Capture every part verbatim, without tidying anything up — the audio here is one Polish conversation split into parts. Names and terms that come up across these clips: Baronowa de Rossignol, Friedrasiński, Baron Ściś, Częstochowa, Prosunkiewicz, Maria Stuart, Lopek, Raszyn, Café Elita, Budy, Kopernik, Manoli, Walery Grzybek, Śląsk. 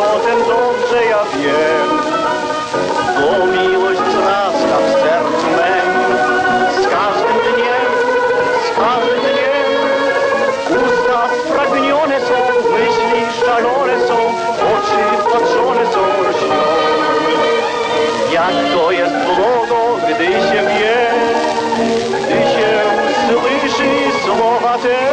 potem dobrze ja wiem, bo miłość wzrasta w sercu mem. Z każdym dniem, z każdym dniem usta spragnione są, myśli szalone są, oczy patrzone są lśnią. Jak to jest błogo, gdy się wie, gdy się słyszy słowa te.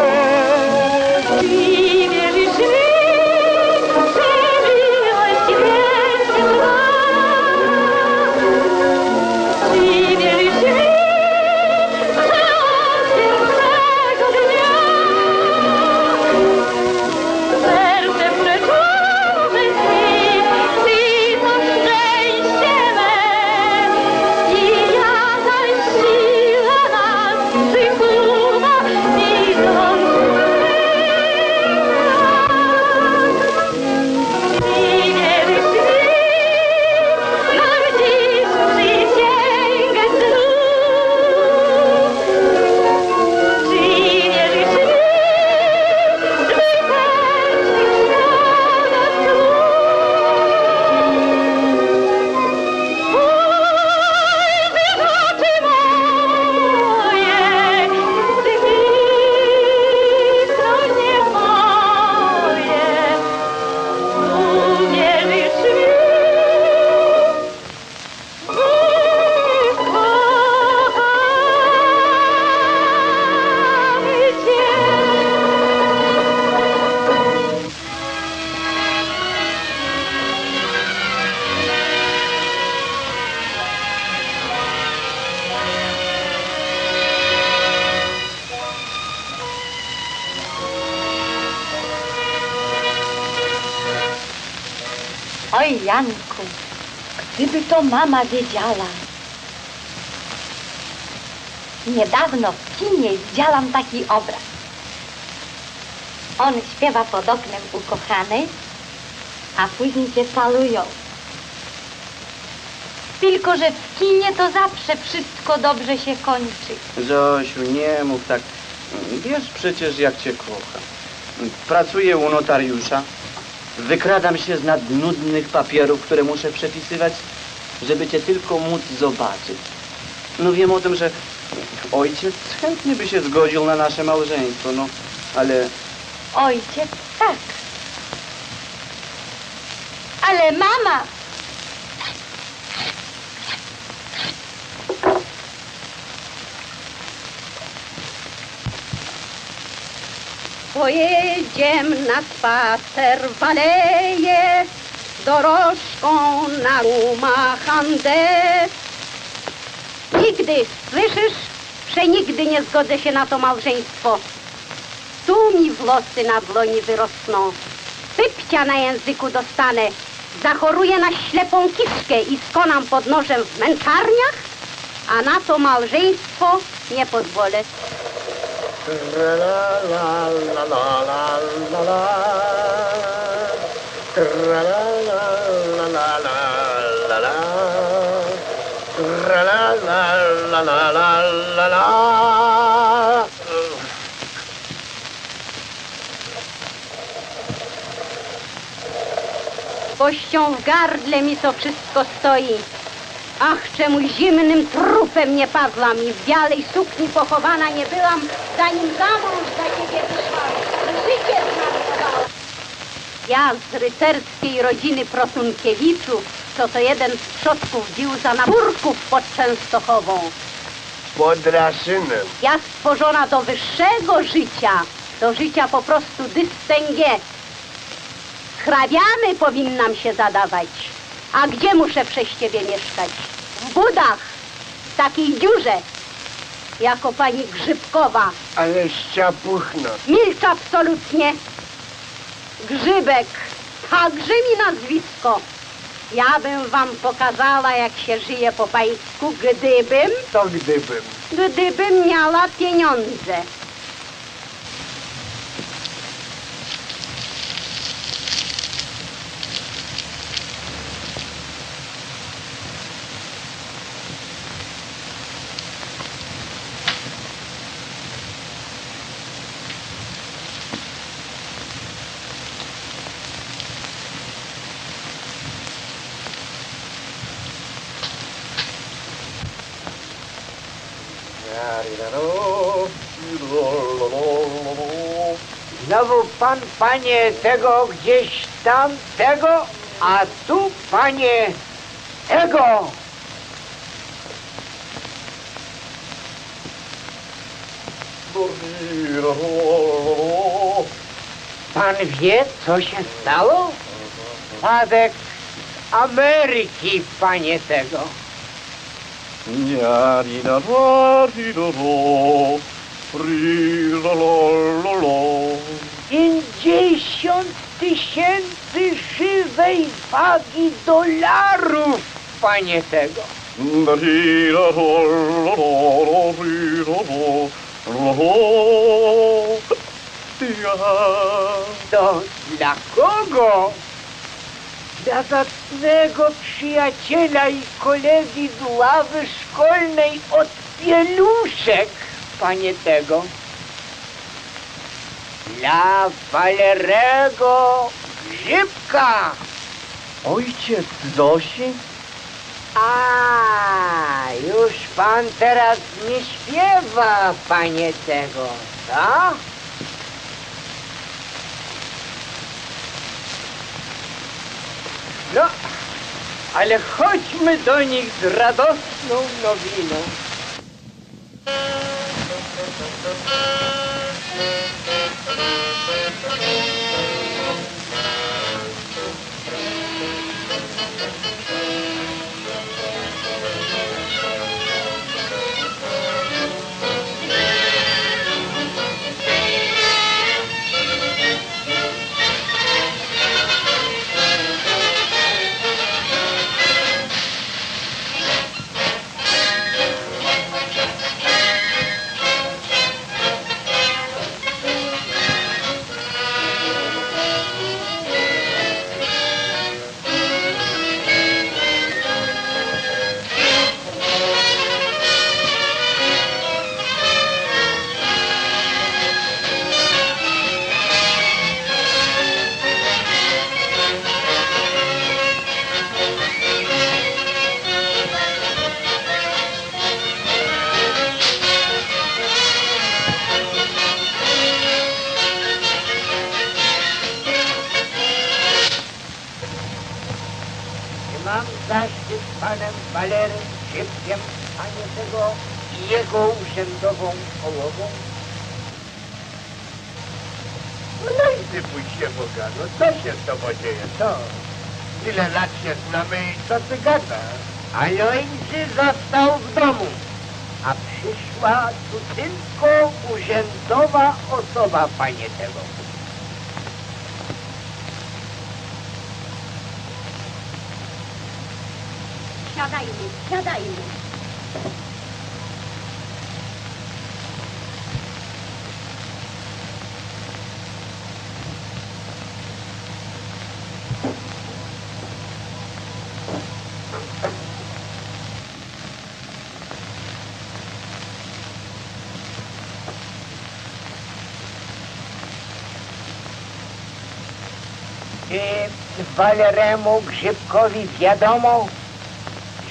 Oj, Janku, gdyby to mama wiedziała. Niedawno w kinie widziałam taki obraz. On śpiewa pod oknem ukochanej, a później się całują. Tylko że w kinie to zawsze wszystko dobrze się kończy. Zosiu, nie mów tak. Wiesz przecież, jak cię kocham. Pracuję u notariusza. Wykradam się z nad nudnych papierów, które muszę przepisywać, żeby cię tylko móc zobaczyć. No wiem o tym, że ojciec chętnie by się zgodził na nasze małżeństwo, no, ale... Ojciec, tak. Ale mama... Pojedziemy na spacer w aleje, dorożką na umachandę. Nigdy, słyszysz, przenigdy nie zgodzę się na to małżeństwo. Tu mi włosy na dłoni wyrosną, pypcia na języku dostanę, zachoruję na ślepą kiszkę i skonam pod nożem w męczarniach, a na to małżeństwo nie pozwolę. La la la la la la la la la la la. Kością w gardle mi to wszystko stoi. Ach, czemu zimnym trupem nie padłam i w białej sukni pochowana nie byłam, zanim za mąż za ciebie wyszłam. Życie zmarnowałam. Ja z rycerskiej rodziny Prosunkiewiczów, co to jeden z przodków bił za napórków pod Częstochową. Pod Raszynem. Ja stworzona do wyższego życia, do życia po prostu dystęgie. Hrabiamy powinnam się zadawać. A gdzie muszę przez ciebie mieszkać? W Budach, w takiej dziurze, jako pani Grzybkowa. Ale ściapuchna. Milcz absolutnie. Grzybek, a grzymi nazwisko. Ja bym wam pokazała, jak się żyje po pańsku, gdybym... To gdybym. Gdybym miała pieniądze. Znowu pan, panie, tego gdzieś tam, tego, a tu, panie, tego. Pan wie, co się stało? Spadek z Ameryki, panie, tego. Pięćdziesiąt tysięcy żywej wagi dolarów, panie, tego. To dla kogo? Dla zacnego przyjaciela i kolegi z ławy szkolnej od pieluszek, panie, tego. Dla Walerego Grzybka. Ojciec Zosi? A, już pan teraz nie śpiewa, panie, tego, co? No, ale chodźmy do nich z radosną nowiną. Walerym Grzybkiem, a nie tego, i jego urzędową połową. No i ty pójdź się Boga, no co się z tobą dzieje, co? Tyle lat się znamy i co ty gada? A Jończy został w domu, a przyszła tu tylko urzędowa osoba, panie, tego. Siadajmy, siadajmy. Czy Waleremu Grzybkowi wiadomo,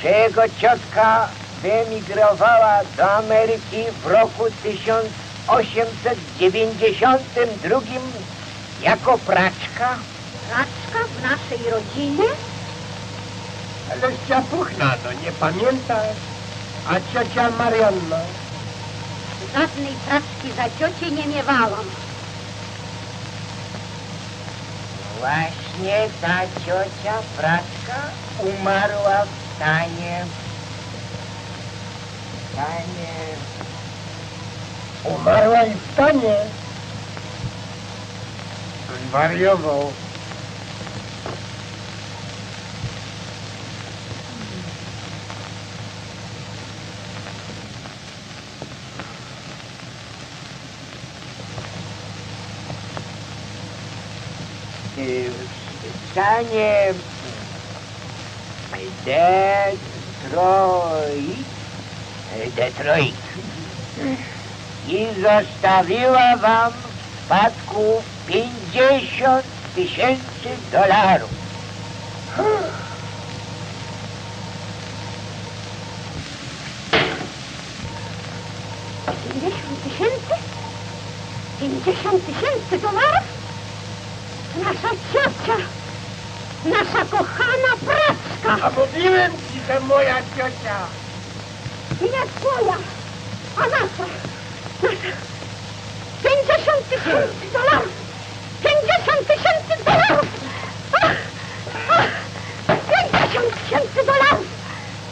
że jego ciotka wyemigrowała do Ameryki w roku tysiąc osiemset dziewięćdziesiątym drugim jako praczka? Praczka w naszej rodzinie? Ale ciapuchna, no nie pamiętasz? A ciocia Marianna? Żadnej praczki za ciocię nie miewałam. Właśnie ta ciocia praczka umarła w Tanie, Tanie, umarła i w Tanie. Zwariował. W Tanie Detroit, Detroit. I zostawiła wam w spadku pięćdziesiąt tysięcy dolarów. pięćdziesiąt tysięcy? pięćdziesiąt tysięcy dolarów? Nasza ciocia! Nasza kochana praczka! A mówiłem ci, że moja ciocia! Nie twoja, a nasza! Nasza! pięćdziesiąt tysięcy dolarów! pięćdziesiąt tysięcy dolarów! Ach, ach, pięćdziesiąt tysięcy dolarów!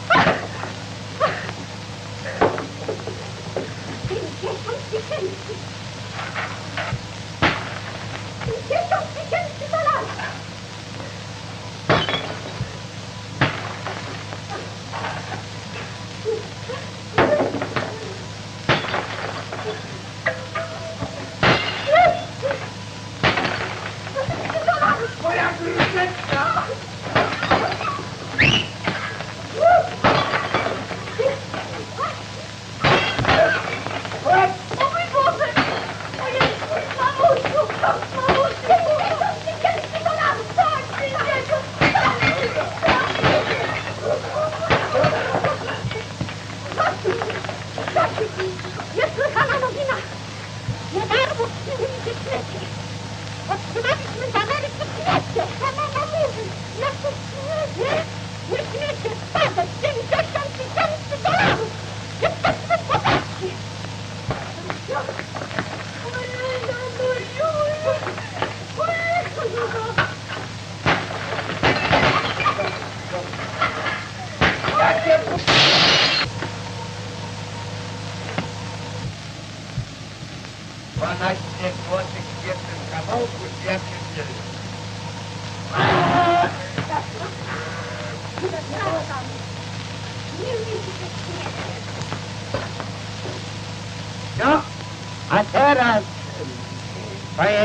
Ach, ach. pięćdziesiąt tysięcy! pięćdziesiąt tysięcy dolarów!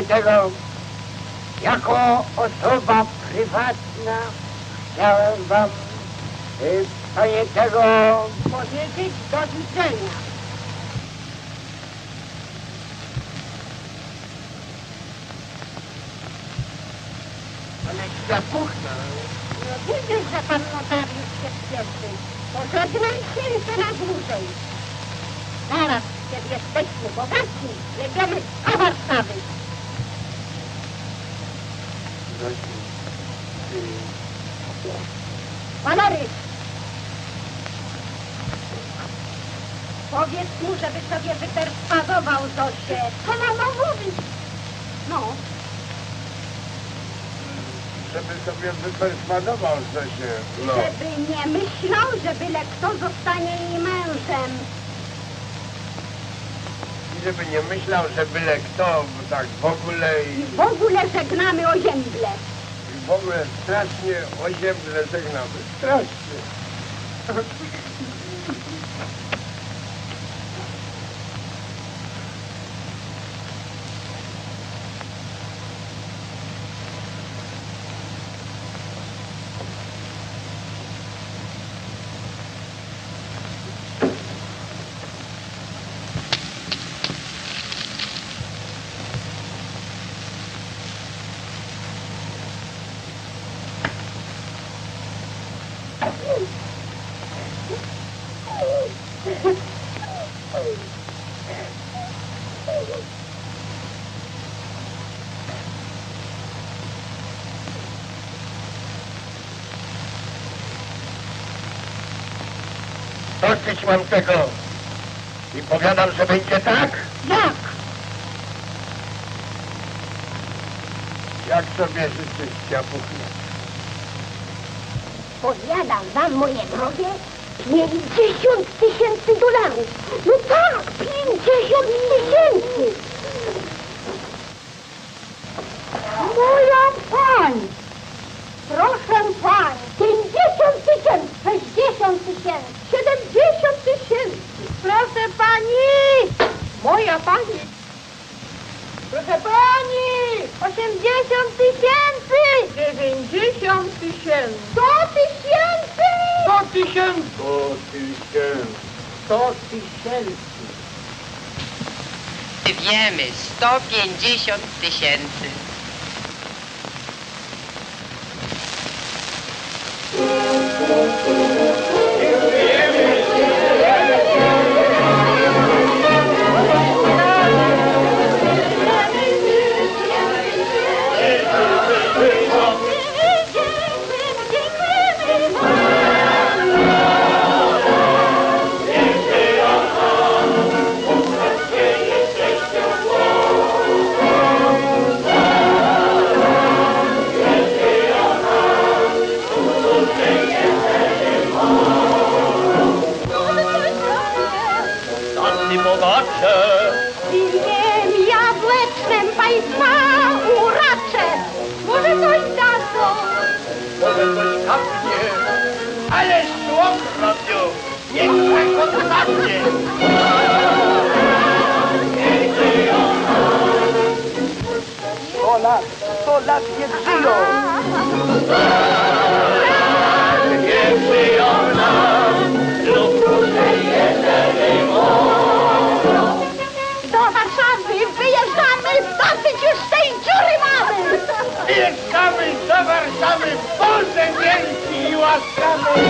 Dlatego jako osoba prywatna chciałem wam y, panie tego powiedzieć do widzenia. Ale zapuchna. No widzę, że pan notariusz się śpieszy. Pożegnaj się i to na dłużej. Zaraz, kiedy jesteśmy bogaci, jedziemy do Warszawy. Walery! Powiedz mu, żeby sobie wyperswadował Zosię. Co mam mówić? No. Żeby sobie wyperswadował Zosię. No. Żeby nie myślał, że byle kto zostanie jej mężem. Żeby nie myślał, że byle kto, tak w ogóle... I w ogóle żegnamy ozięble. I w ogóle strasznie ozięble żegnamy. Strasznie. Dosyć mam tego i powiadam, że będzie tak? Jak? Jak sobie życzysz, ciapuchnie? Powiadam wam, moje drogie, pięćdziesiąt tysięcy dolarów. No tak, pięćdziesiąt tysięcy. Moja pani, proszę pani, pięćdziesiąt tysięcy, sześćdziesiąt tysięcy. siedemdziesiąt tysięcy! Proszę pani! Moja pani! Proszę pani! osiemdziesiąt tysięcy! dziewięćdziesiąt tysięcy! sto tysięcy! sto tysięcy! sto tysięcy! sto tysięcy! Wiemy, sto pięćdziesiąt tysięcy! Thank you. Winiem jabłecznym państwa uraczę. Może coś dadzą, może coś kapnie, ale szło robią, niech tak odpadnie. Sto lat, sto lat nie żyją. Nie żyją nam lub krócej jedyny moro. Do Warszawy wyjeżdżamy, dosyć już tej dziury mamy. Wyjeżdżamy do Warszawy, Boże wielki i łaskawy.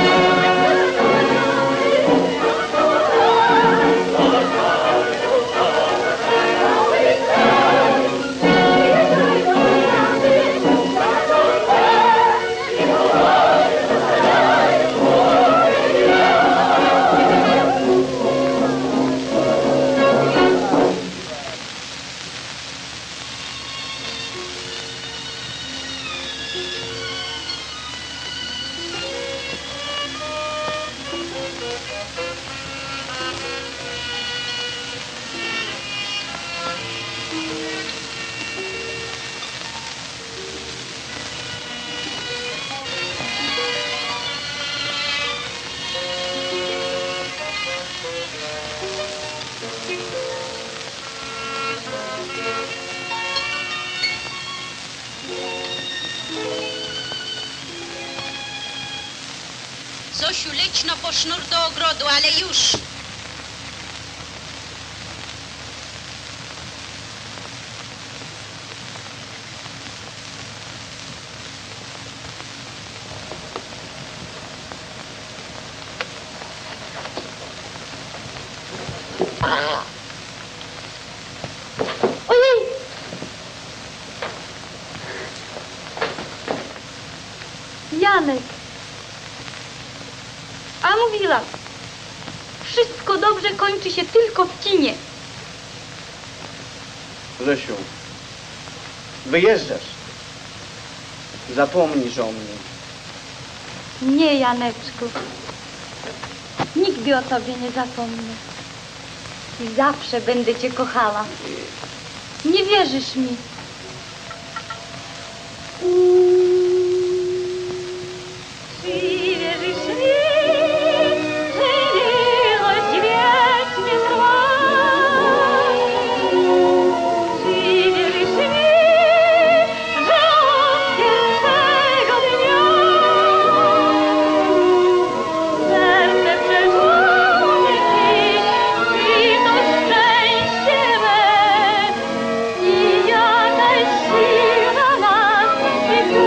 Zosiu, leć no po sznur do ogrodu, ale już! Janek! A mówiłam, wszystko dobrze kończy się tylko w kinie. Zosiu, wyjeżdżasz. Zapomnisz o mnie. Nie, Janeczku. Nigdy o tobie nie zapomnę. I zawsze będę cię kochała. Nie wierzysz mi. Thank you.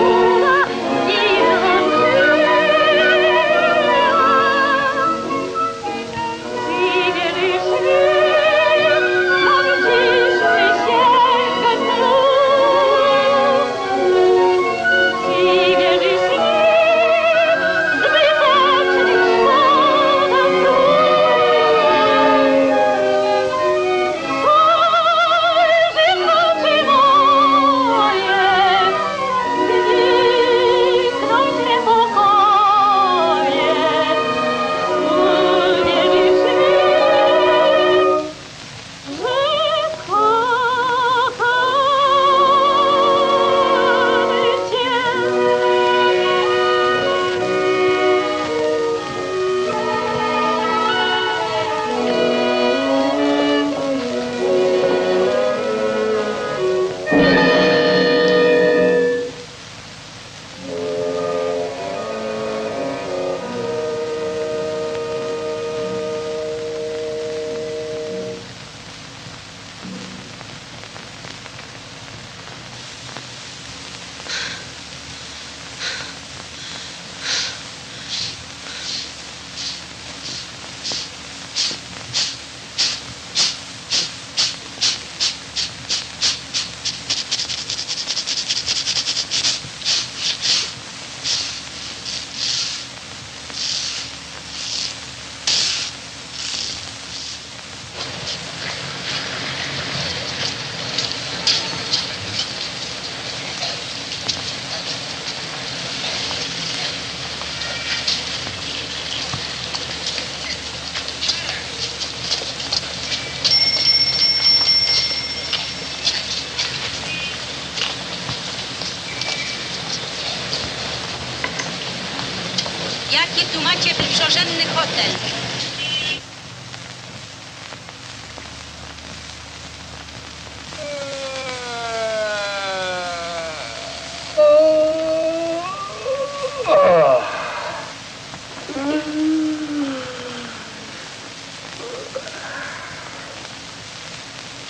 tu macie przożenny hotel.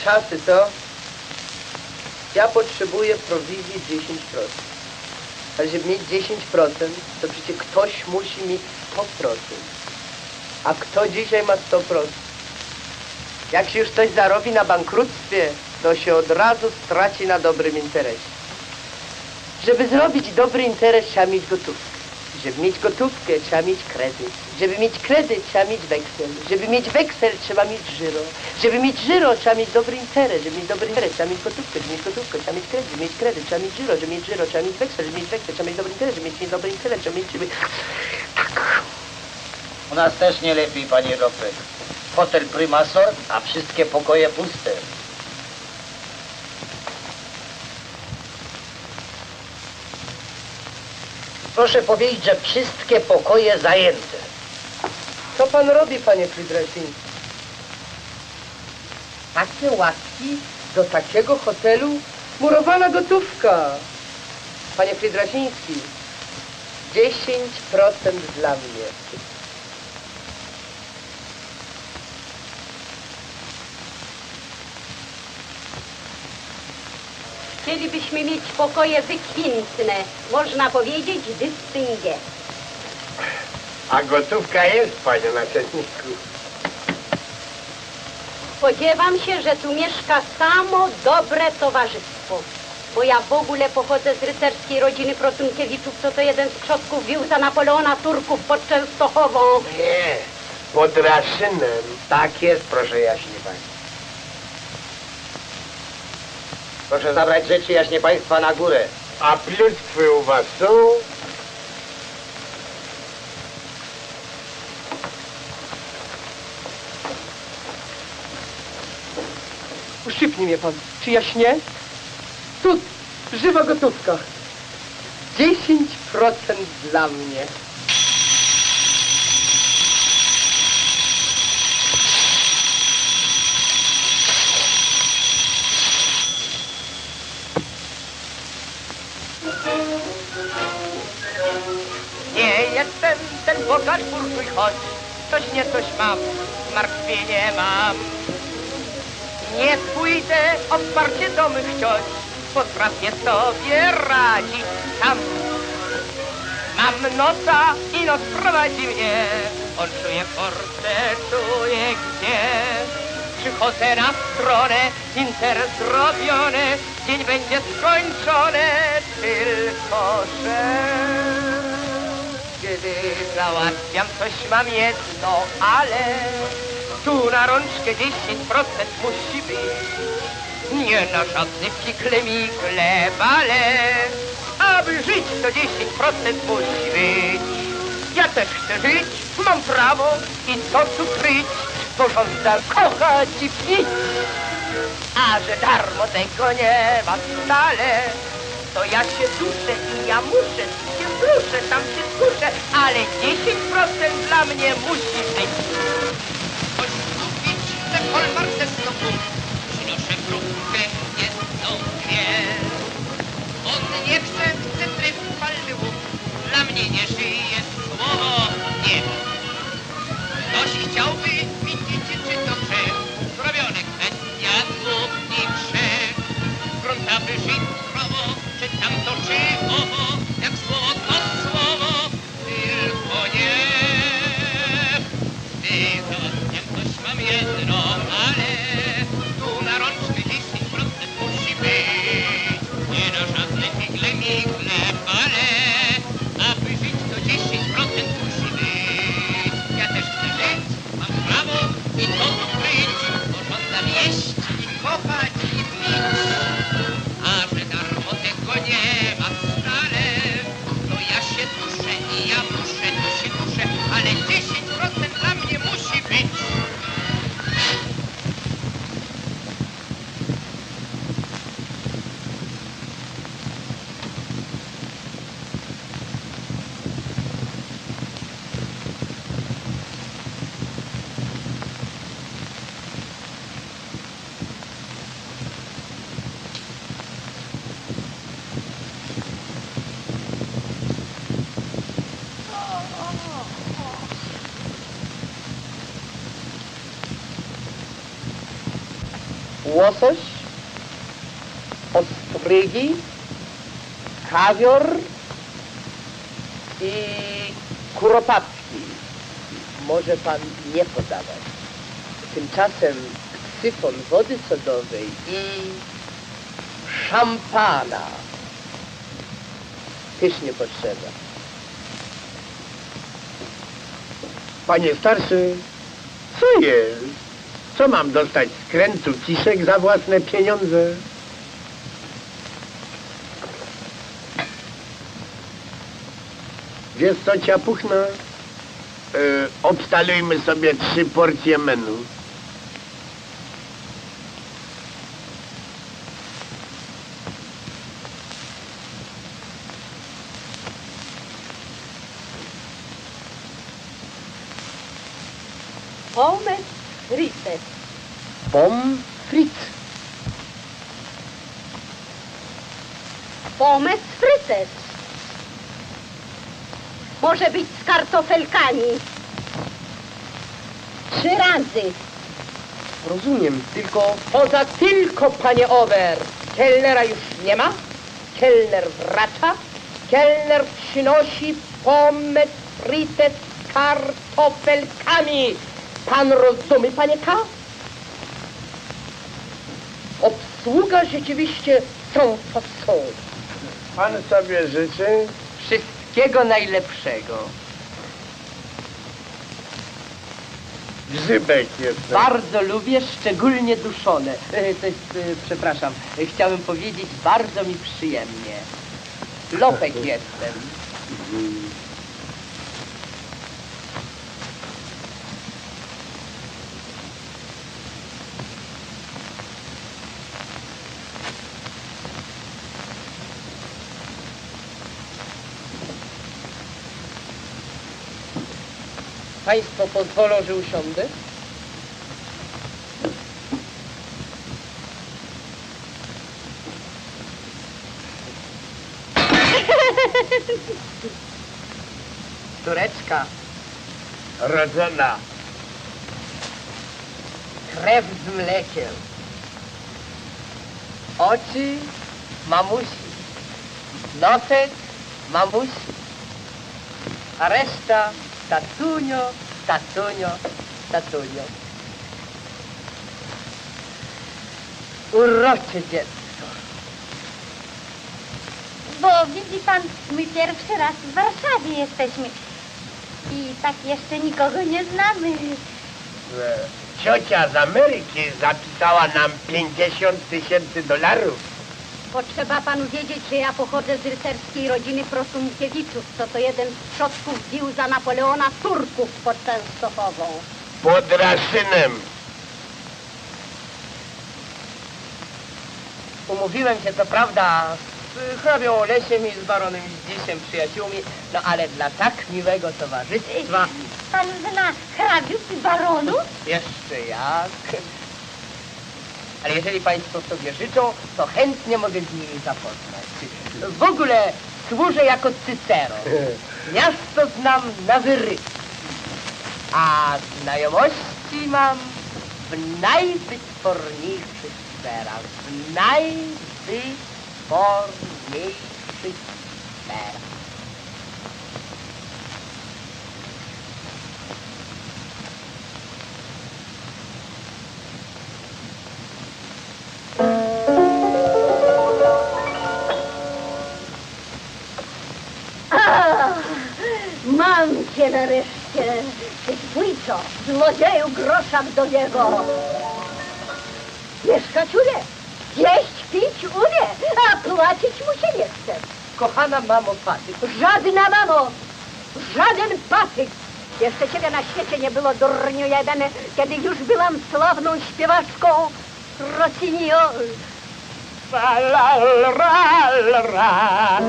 Czasy to ja potrzebuję prowizji dziesięć procent. A żeby mieć dziesięć procent, to przecież ktoś musi mieć sto procent. A kto dzisiaj ma sto procent? Jak się już ktoś zarobi na bankructwie, to się od razu straci na dobrym interesie. Żeby zrobić dobry interes, trzeba mieć gotówkę. Żeby mieć gotówkę, trzeba mieć kredyt. Żeby mieć kredyt, trzeba mieć weksel. Żeby mieć weksel, trzeba mieć żyro. Żeby mieć żyro, trzeba mieć dobry interes. Żeby mieć dobry interes, trzeba mieć gotówkę. Żeby mieć gotówkę, trzeba mieć kredyt. Żeby mieć kredyt, trzeba mieć żyro. Żeby mieć żyro, trzeba mieć weksel. Żeby mieć weksel, trzeba mieć dobry interes. Żeby mieć dobry interes, trzeba mieć... U nas też nie lepiej, panie Ropek. Hotel Prymasor, a wszystkie pokoje puste. Proszę powiedzieć, że wszystkie pokoje zajęte. Co pan robi, panie Friedresin? Takie łatki do takiego hotelu? Murowana gotówka. Panie Friedrasiński, dziesięć procent dla mnie. Chcielibyśmy mieć pokoje wykwintne, można powiedzieć dystyngie. A gotówka jest, panie naczelniku. Spodziewam się, że tu mieszka samo dobre towarzystwo. Bo ja w ogóle pochodzę z rycerskiej rodziny Prosunkiewiczów, co to jeden z przodków wił za Napoleona Turków pod Częstochową. Nie, pod Raszynem. Tak jest, proszę jaśnie pani. Proszę zabrać rzeczy, jaśnie państwa, na górę. A pluskwy u was są? Uszypnij mnie pan. Czy ja śnię? Tu, żywa gotówka. dziesięć procent dla mnie. Bogacz burżuj, choć coś nie coś mam, zmartwienie mam. Nie pójdę o wsparcie do mych chcieć, potrafię sobie radzić sam. Mam nosa i noc prowadzi mnie, on czuje forte, czuje gdzie. Przychodzę na stronę, interes zrobiony, dzień będzie skończony, tylko że... Kiedy załatwiam coś, mam jedno, ale tu na rączkę dziesięć procent musi być. Nie na żadne fikle, mikle, bale, aby żyć to dziesięć procent musi być. Ja też chcę żyć, mam prawo i co tu kryć, pożądam kochać i pić. A że darmo tego nie ma wcale, to ja się duszę i ja muszę, się bruszę, tam się skuszę, ale dziesięć procent dla mnie musi być. Choć kupić te kolmarce znowu, proszę grupkę jedną, dwie. On nie chce cytry w palczyłów, dla mnie nie żyje słowo nie. Ktoś chciałby widzieć, czy to grzech, zrobione kwestia dwóch i trzech. Grunta by żyć prawo, czy tamto, czy owo, jak słowo to słowo, tylko nie. I to jak coś mam jedno, ale tu na rączkę dziesięć procent musi być. Nie na żadne figle, migle, ale aby żyć to dziesięć procent musi być. Ja też chcę żyć, mam prawo i to tu kryć, pożądam jeść i kochać i pić. łosoś, ostrygi, kawior i kuropatki. Może pan nie podawać. Tymczasem syfon wody sodowej i szampana też nie potrzeba. Panie starszy, co jest? Co mam dostać z krętu ciszek za własne pieniądze? Wiesz co, ciapuchna? Yy, obstalujmy sobie trzy porcje menu. Pommes frites. Pommes frites. Pommes frites. Może być z kartofelkami. Trzy razy. Rozumiem, tylko... Poza tylko, panie Over. Kelnera już nie ma. Kelner wraca. Kelner przynosi pommes frites z kartofelkami. Pan rozumie, panie K? Obsługa rzeczywiście są fason. Pan sobie życzy wszystkiego najlepszego. Grzybek jest. Bardzo lubię, szczególnie duszone. To jest, przepraszam, chciałem powiedzieć, bardzo mi przyjemnie. Lopek jestem. Państwo pozwolą, że usiądę? Córeczka. Rodzona. Krew z mlekiem. Oczy mamusi. Nosek mamusi. A reszta tatunio, tatunio, tatunio. Urocze dziecko. Bo widzi pan, my pierwszy raz w Warszawie jesteśmy. I tak jeszcze nikogo nie znamy. Ciocia z Ameryki zapisała nam pięćdziesiąt tysięcy dolarów. Potrzeba panu wiedzieć, że ja pochodzę z rycerskiej rodziny Prosunkiewiczów, co to jeden z przodków bił za Napoleona Turków pod Częstochową. Pod Raszynem. Umówiłem się, co prawda, z hrabią Olesiem i z baronem Ściśiem, przyjaciółmi, no ale dla tak miłego towarzystwa... Pan zna hrabiów i baronów? Jeszcze jak... Ale jeżeli państwo sobie życzą, to chętnie mogę z nimi zapoznać. W ogóle służę jako Cycero. Miasto znam na wyryb. A znajomości mam w najwytworniejszych sferach. W najwytworniejszych sferach. Mam cię nareszcie, ty twójco, złodzieju grosza wdowiego. Mieszkać unie, jeść, pić unie, a płacić mu się nie chce. Kochana mamo, patyk. Żadna mamo, żaden patyk. Jeszcze ciebie na świecie nie było, durniu jebene, kiedy już byłam sławną śpiewaczką Rossignol. Fa la ra la ra.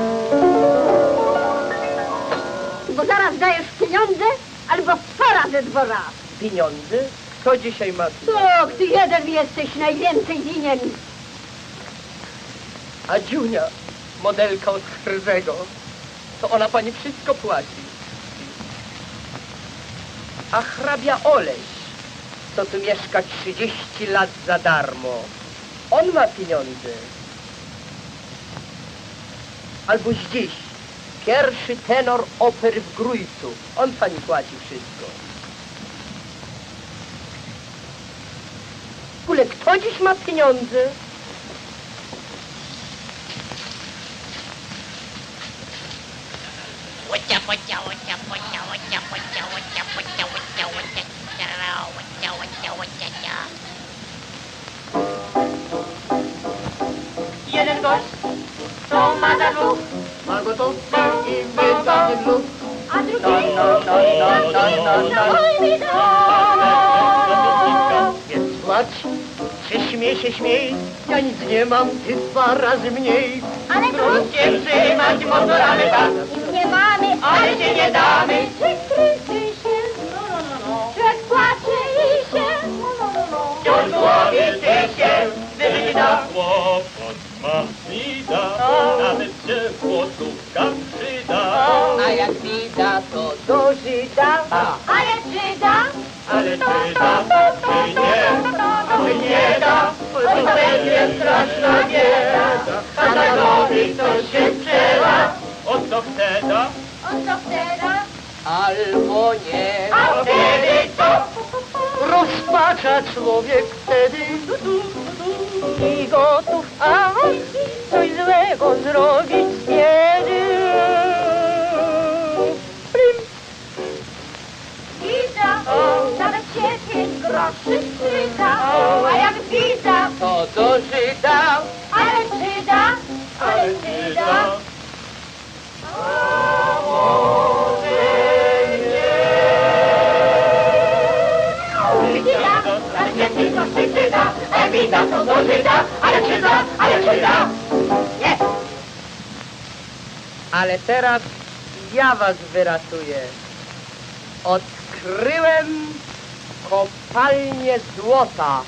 Bo zaraz dajesz pieniądze, albo dwa razy dwora. Pieniądze? Co dzisiaj masz? O, ty jeden jesteś najwięcej winien. A Dziunia, modelka od Krwego, to ona pani wszystko płaci. A hrabia Oleś, to tu mieszka trzydzieści lat za darmo. On ma pieniądze. Albo dziś. Pierwszy tenor opery w Grójcu. On pani płaci wszystko. W ogóle kto dziś ma pieniądze? Jeden gość, to ma za dwóch, ma gotów i wypadnie dwóch, a drugi, no, no, no, no, no, no, no. Więc płacz, czy śmiej się śmiej, ja nic nie mam, ty dwa razy mniej. Ale tu się trzymać motorami, tak? Nic nie mamy, ale się nie damy. Kłopot ma bida, nawet się złotówka przyda. A jak bida, to do Żyda. A jak Żyda, ale Żyda płynie, płynie da, bo będzie straszna bieda. Kanadowi to się przela, o co chce da, o co chce da, albo nie. A wtedy co? Rozpacza człowiek wtedy. I gotów, a coś złego zrobić z biedy. Prim! Bida, nawet się pięć groszy przyda, a jak bida, to do Żyda. Ale Żyda, ale Żyda. Bida, to do Żyda, ale Żyda, ale Żyda! Nie! Ale teraz ja was wyratuję. Odkryłem kopalnię złota.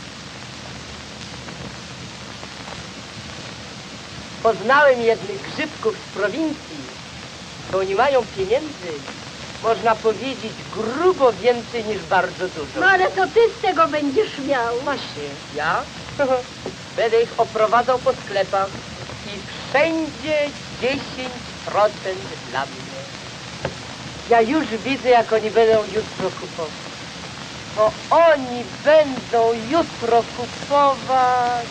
Poznałem jednych Grzybków z prowincji, bo oni mają pieniędzy. Można powiedzieć grubo więcej niż bardzo dużo. No ale co ty z tego będziesz miał? Właśnie. Ja? Będę ich oprowadzał po sklepach i wszędzie dziesięć procent dla mnie. Ja już widzę, jak oni będą jutro kupować. Bo oni będą jutro kupować...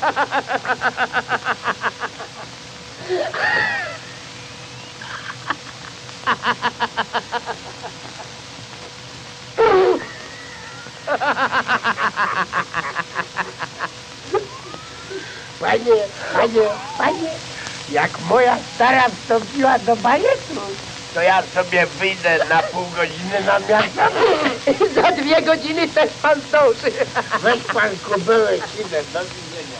Panie, panie, panie, jak moja stara wstąpiła do bajetu, to ja sobie wyjdę na pół godziny na miasto. Za dwie godziny też pan zdąży. Weź pan kubełek, idę, do widzenia.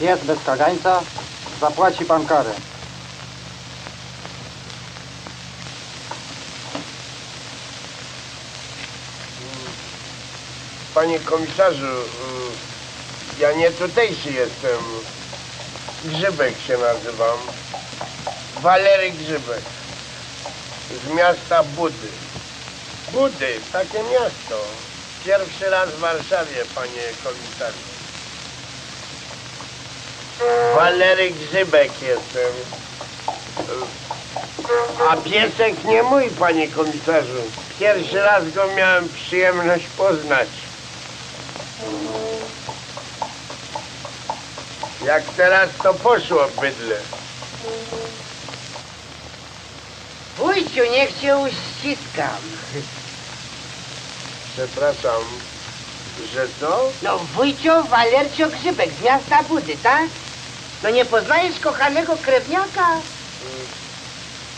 Jest bez kagańca, zapłaci pan karę. Panie komisarzu, ja nie tutejszy jestem. Grzybek się nazywam. Walery Grzybek. Z miasta Budy. Budy, takie miasto. Pierwszy raz w Warszawie, panie komisarzu. Walery Grzybek jestem. A piesek nie mój, panie komisarzu. Pierwszy raz go miałem przyjemność poznać. Jak teraz to poszło, bydle. Wójciu, niech cię uściskam. Przepraszam. Że co? No, wujcio Walercio Grzybek z miasta Budy, tak? No nie poznajesz kochanego krewniaka?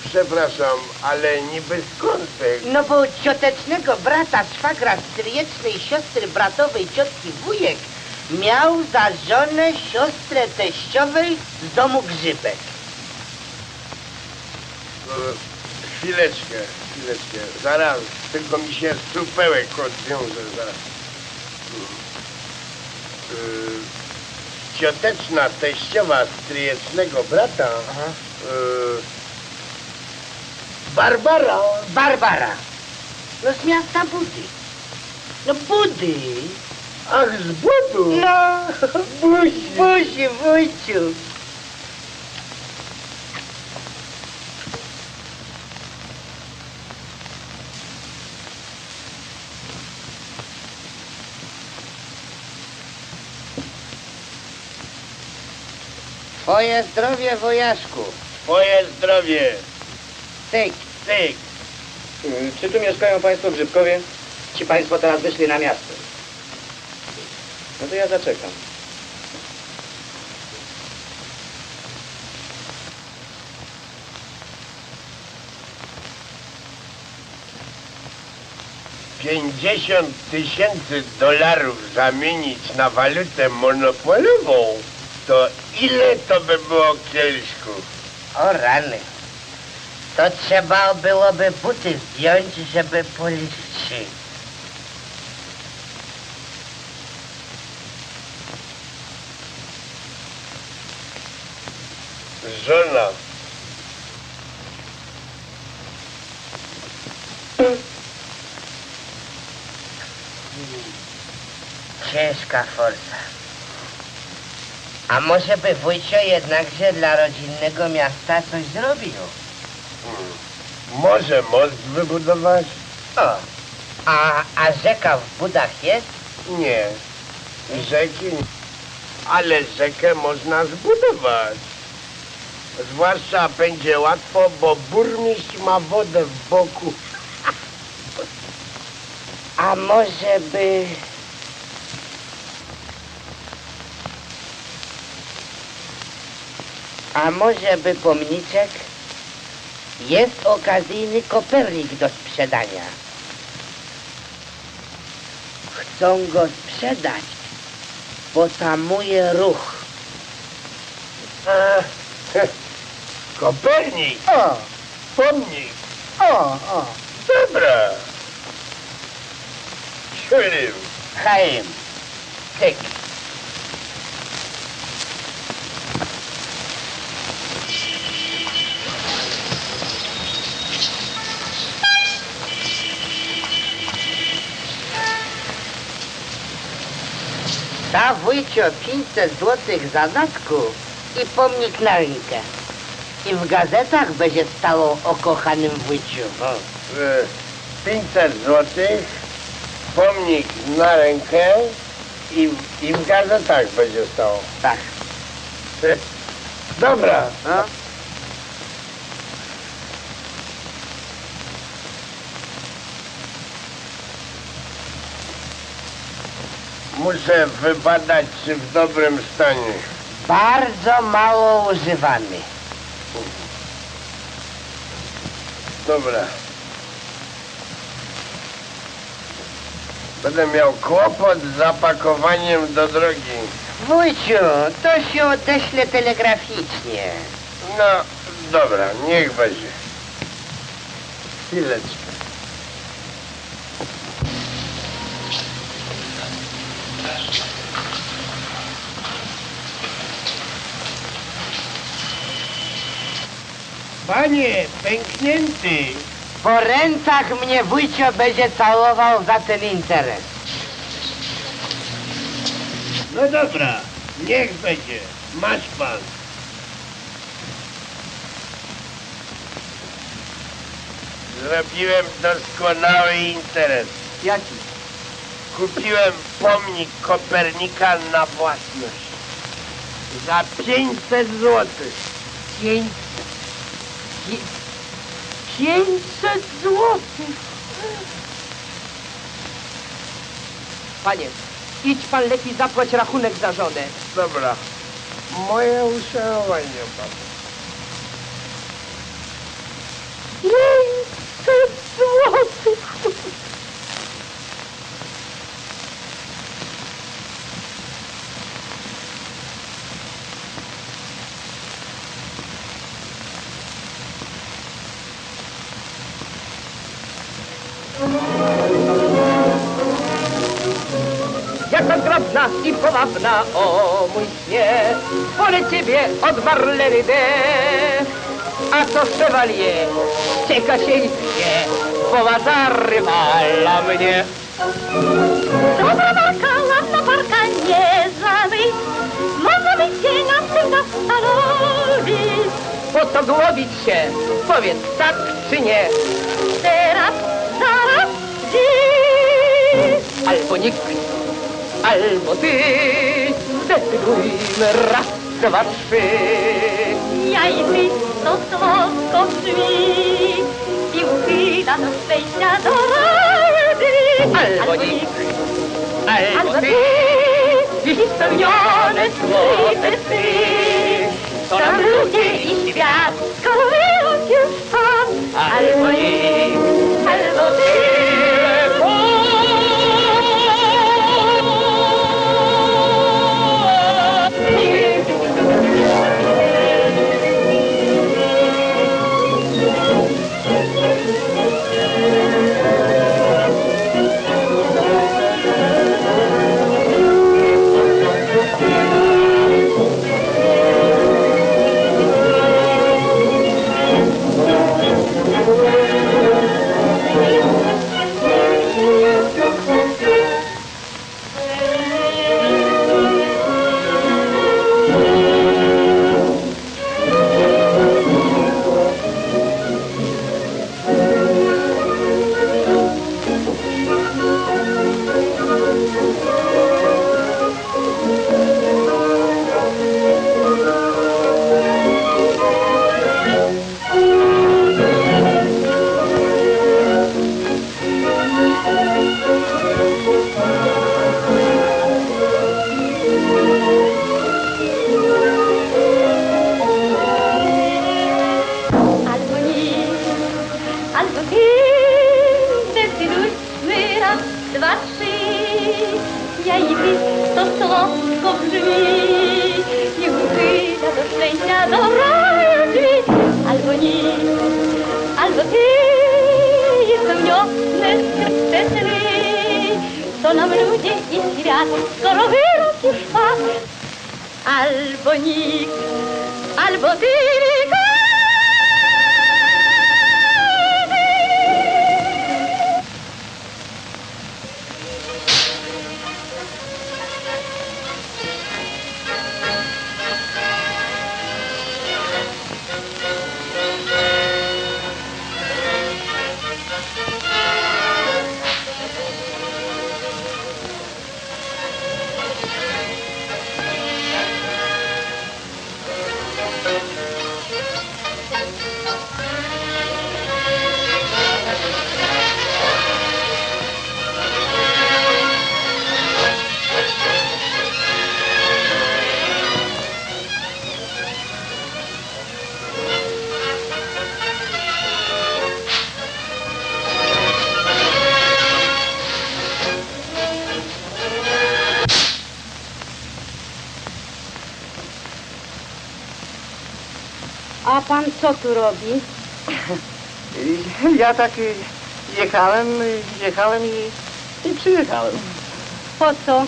Przepraszam, ale niby skąd ty? No bo ciotecznego brata, szwagra stryjecznej siostry bratowej ciotki wujek miał za żonę siostrę teściowej z domu Grzybek. No, chwileczkę, chwileczkę, zaraz, tylko mi się supełek odwiąże, zaraz. Yy, cioteczna teściowa stryjecznego brata yy, Barbara Barbara no z miasta Budy. No Budy. Ach, z Budu. No Buzi, Buzi, wujciu. Twoje zdrowie, wojaszku. Twoje zdrowie. Tyk. Tyk. Yy, czy tu mieszkają państwo Grzybkowie? Ci państwo teraz wyszli na miasto. No to ja zaczekam. pięćdziesiąt tysięcy dolarów zamienić na walutę monopolową? To ile to by było kieliszków? O rany. To trzeba byłoby buty zdjąć, żeby policzyć. Żona Ciężka forsa. A może by wujcio jednakże dla rodzinnego miasta coś zrobił? Hmm. Może most wybudować? O, a, a rzeka w Budach jest? Nie, rzeki nie. Ale rzekę można zbudować. Zwłaszcza będzie łatwo, bo burmistrz ma wodę w boku. A może by... A może by pomniczek? Jest okazyjny Kopernik do sprzedania. Chcą go sprzedać, bo tamuje ruch. A, he, Kopernik? O! Pomnik! O, o! Dobra! Siedem! Chaim! Tyk! Da wujcio pięćset złotych zadatku i pomnik na rękę. I w gazetach będzie stało o kochanym wujciu. No, pięćset złotych, pomnik na rękę i, i w gazetach będzie stało. Tak. Dobra. No. Muszę wybadać, czy w dobrym stanie. Bardzo mało używany. Dobra. Będę miał kłopot z zapakowaniem do drogi. Wójciu, to się odeślę telegraficznie. No, dobra, niech będzie. Chwileczkę. Panie, pęknięty! Po rękach mnie wujcio będzie całował za ten interes. No dobra, niech będzie. Masz pan. Zrobiłem doskonały interes. Jaki? Kupiłem pomnik Kopernika na własność. Za pięćset złotych. pięćset. pięćset złotych! Panie, idź pan lepiej zapłać rachunek za żonę. Dobra. Moje uszanowanie, panie. pięćset złotych! Jaka drobna i powabna, o mój śnieg, wolę ciebie od Walery de. A to szewalier, czeka się i śpie, woła zarywala mnie. Dobra barka, ładna barka, nie żałuj, może być się nam tym zastanowić. Po co głowić się, powiedz tak czy nie. Teraz, zaraz, dziś. Albo nikt. Albo ty, zdecydujmy raz, dwa, trzy. Ja i ty, to słodko brzmi, piłki da do szczęścia do rady. Albo, albo nikt, albo, albo ty, ty, i spełnione słowy ty. To nam ludzie i świat kochają już pan. Albo nikt, albo ty. Thank you. Bosko drzwi, nie ukryta do szczęścia, do raja drzwi. Albo nic, albo ty, spełnione serce sny. Co nam ludzie i świat, skoro wyrok już padł? Albo nikt, albo ty. A pan co tu robi? Ja tak jechałem, jechałem i, i przyjechałem. Po co?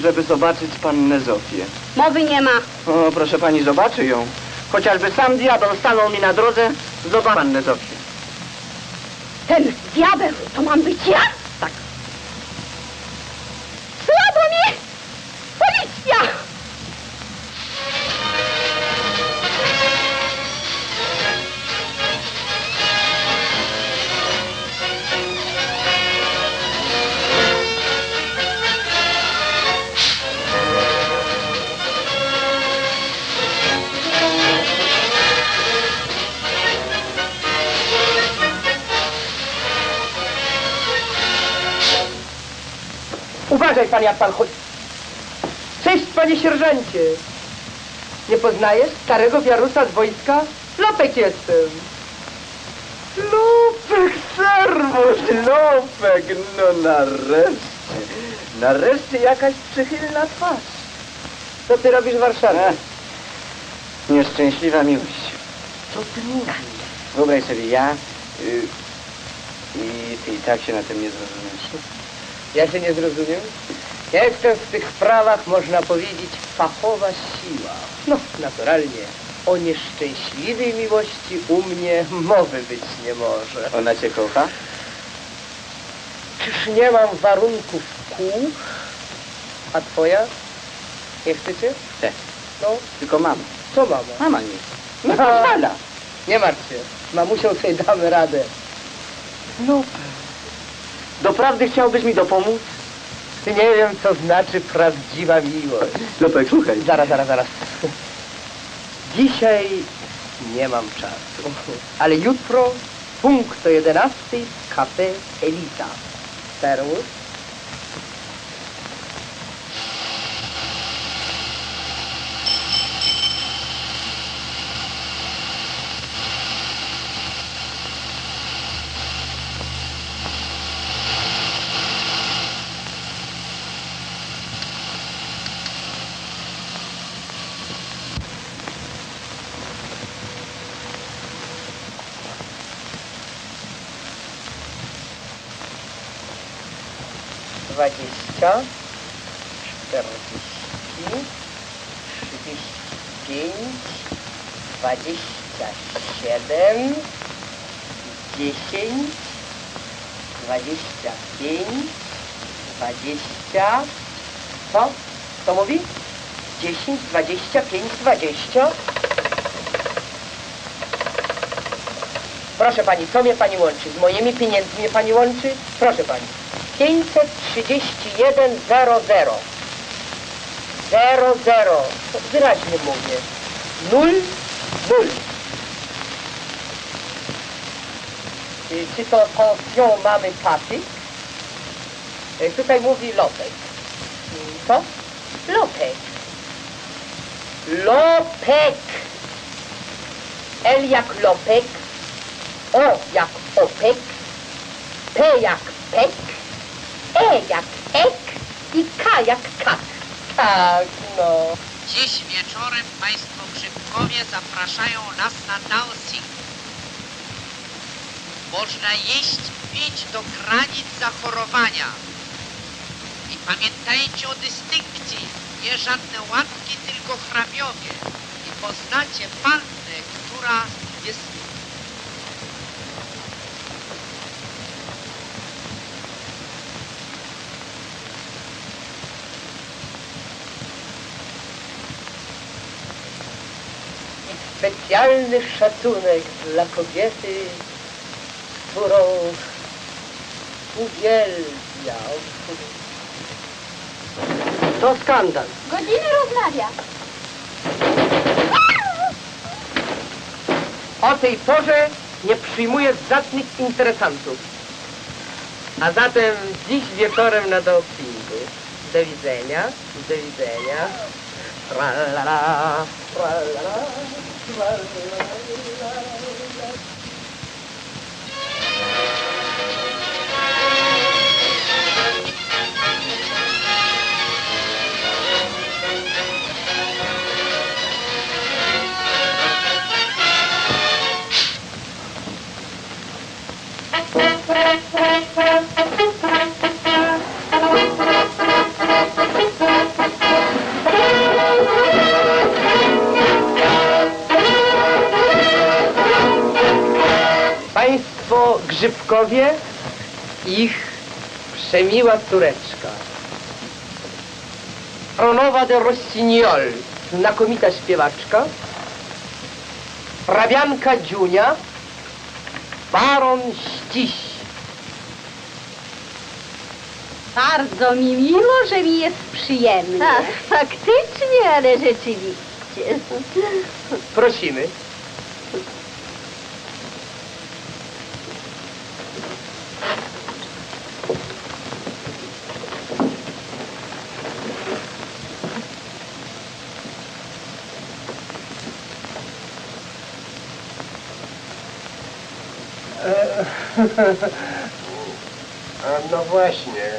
Żeby zobaczyć pannę Zofię. Mowy nie ma. O, proszę pani, zobaczy ją. Chociażby sam diabeł stanął mi na drodze, zobaczy pannę Zofię. Ten diabeł, to mam być ja? Tak. Słabo mi! Policja! Uważaj pan, jak pan chodzi. Cześć, panie sierżancie. Nie poznajesz starego wiarusa z wojska? Lopek jestem. Lopek, serwus, Lopek. No nareszcie. Nareszcie jakaś przychylna twarz. Co ty robisz w Warszawie? Ach, nieszczęśliwa miłość. Co ty mówisz? Wyobraź sobie, ja... Yy, I ty i tak się na tym nie zrozumiesz. Ja się nie zrozumiem? Ja jestem w tych sprawach, można powiedzieć, fachowa siła. No, naturalnie. O nieszczęśliwej miłości u mnie mowy być nie może. Ona cię kocha? Czyż nie mam warunków kół? A twoja? Nie chcecie? Chcę. No. Tylko mama. Co mama? Mama nie. No, no. Nie martw się. Mamusią sobie damy radę. No. Doprawdy chciałbyś mi dopomóc? Nie wiem, co znaczy prawdziwa miłość. No tak, słuchaj. Zaraz, zaraz, zaraz. Dzisiaj nie mam czasu. Ale jutro, punkt o jedenastej, Café Elita. Serwus. dwadzieścia, czterdzieści, trzydzieści pięć, dwadzieścia siedem, dziesięć, dwadzieścia pięć, dwadzieścia, co? Co mówi? Dziesięć, dwadzieścia pięć, dwadzieścia. Proszę pani, co mnie pani łączy? Z moimi pieniędzmi mnie pani łączy? Proszę pani. pięćset trzydzieści jeden zero zero. zero zero. Wyraźnie mówię. zero zero. Czy to pension mamy patyk? Tutaj mówi Lopek. Co? Lopek. Lopek. L jak Lopek. O jak Opek. P jak Pek. E jak ek, i kajak, tak. Tak, no. Dziś wieczorem państwo Grzybkowie zapraszają nas na dancing. Można jeść, pić do granic zachorowania. I pamiętajcie o dystynkcji. Nie żadne łatki, tylko hrabiowie. I poznacie pannę, która jest... I specjalny szacunek dla kobiety, którą uwielbiał. To skandal. Godziny rozmawia. O tej porze nie przyjmuję żadnych interesantów. A zatem dziś wieczorem na dopingu. Do widzenia, do widzenia. Tralala, tralala, tralala. Państwo Grzybkowie, ich przemiła córeczka. Baronowa de Rossignol, znakomita śpiewaczka, hrabianka Dziunia, baron Ściś. Bardzo mi miło, że mi jest przyjemnie. Ach, faktycznie, ale rzeczywiście. Prosimy. No właśnie.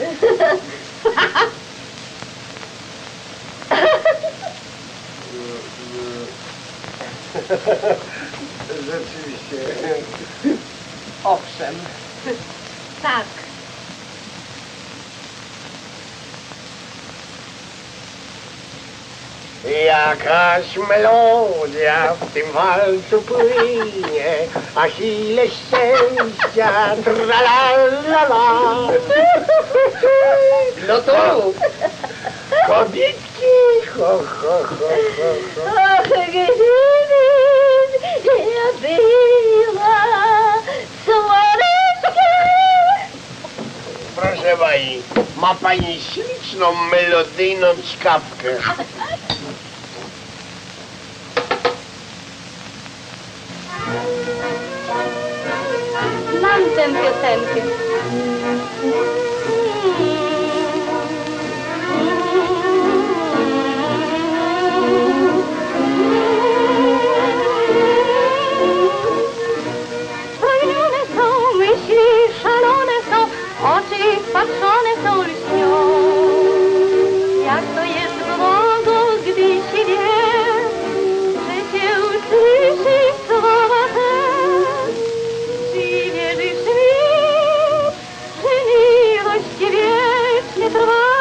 Rzeczywiście. Owszem. Tak. Jakaś melodia w tym walcu płynie, a ile szczęścia, tralalala. No to kobietki, ho, ho, ho, ho, ho. Och, gdybym ja była słoneczkiem. Proszę pani, ma pani śliczną, melodyjną czkawkę. Mam tę piosenkę. Pragnione są myśli, szalone są oczy, patrzone są lśnią. Jak to jest długo, gdy się wie, że się usłyszy słowa te. Że kocham.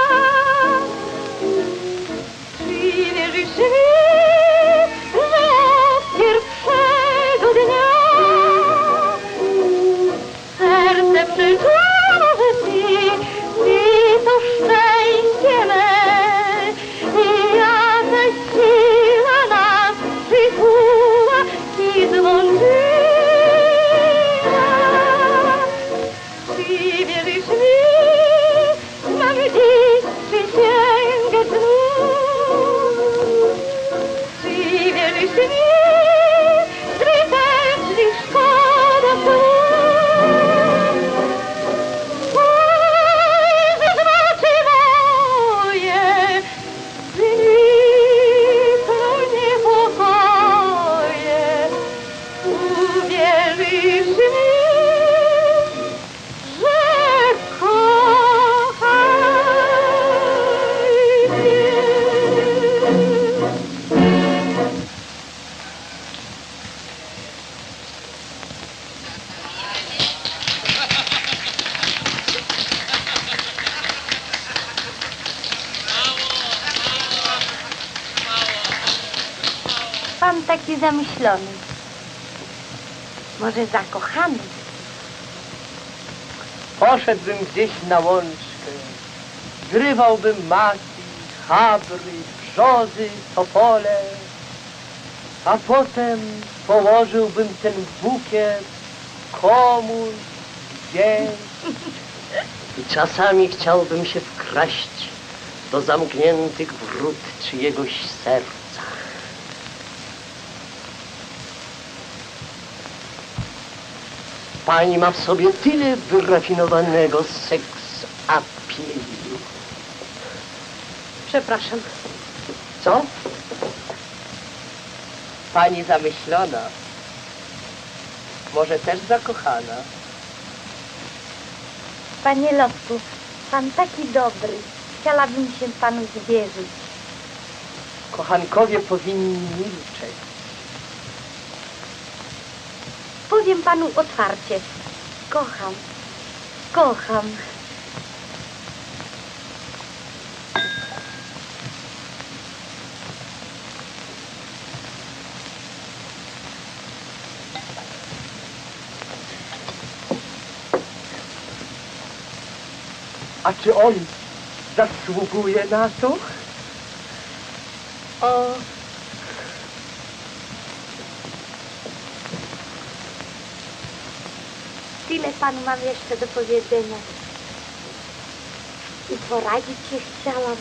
taki zamyślony. Może zakochany? Poszedłbym gdzieś na łączkę. Zrywałbym maki, chabry, brzozy, topole. A potem położyłbym ten bukiet komuś gdzieś. I czasami chciałbym się wkraść do zamkniętych wrót czyjegoś serca. Pani ma w sobie tyle wyrafinowanego seks appealu. Przepraszam. Co? Pani zamyślona. Może też zakochana. Panie Lotku, pan taki dobry. Chciałabym się panu zwierzyć. Kochankowie powinni milczeć. Powiem panu otwarcie. Kocham. Kocham. A czy on zasługuje na to? O. Tyle panu mam jeszcze do powiedzenia. I poradzić się chciałam.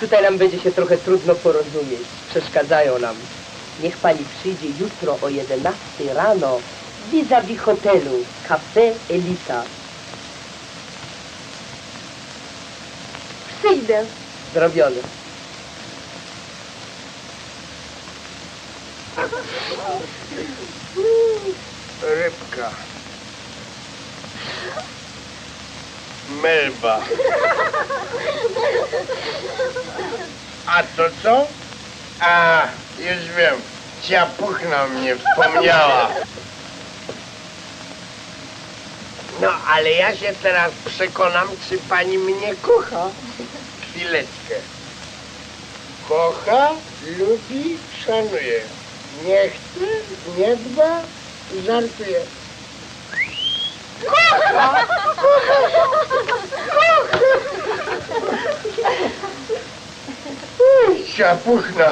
Tutaj nam będzie się trochę trudno porozumieć. Przeszkadzają nam. Niech pani przyjdzie jutro o jedenastej rano vis-a-vis hotelu Café Elita. Przyjdę. Zrobione. Rybka. Melba. A to co? A, już wiem. Ciapuchna mnie wspomniała. No, ale ja się teraz przekonam, czy pani mnie kocha. Chwileczkę. Kocha, lubi, szanuje. Nie chce, nie dba, żartuje. Kocha! Kocha! Kocha! Ciapuchna.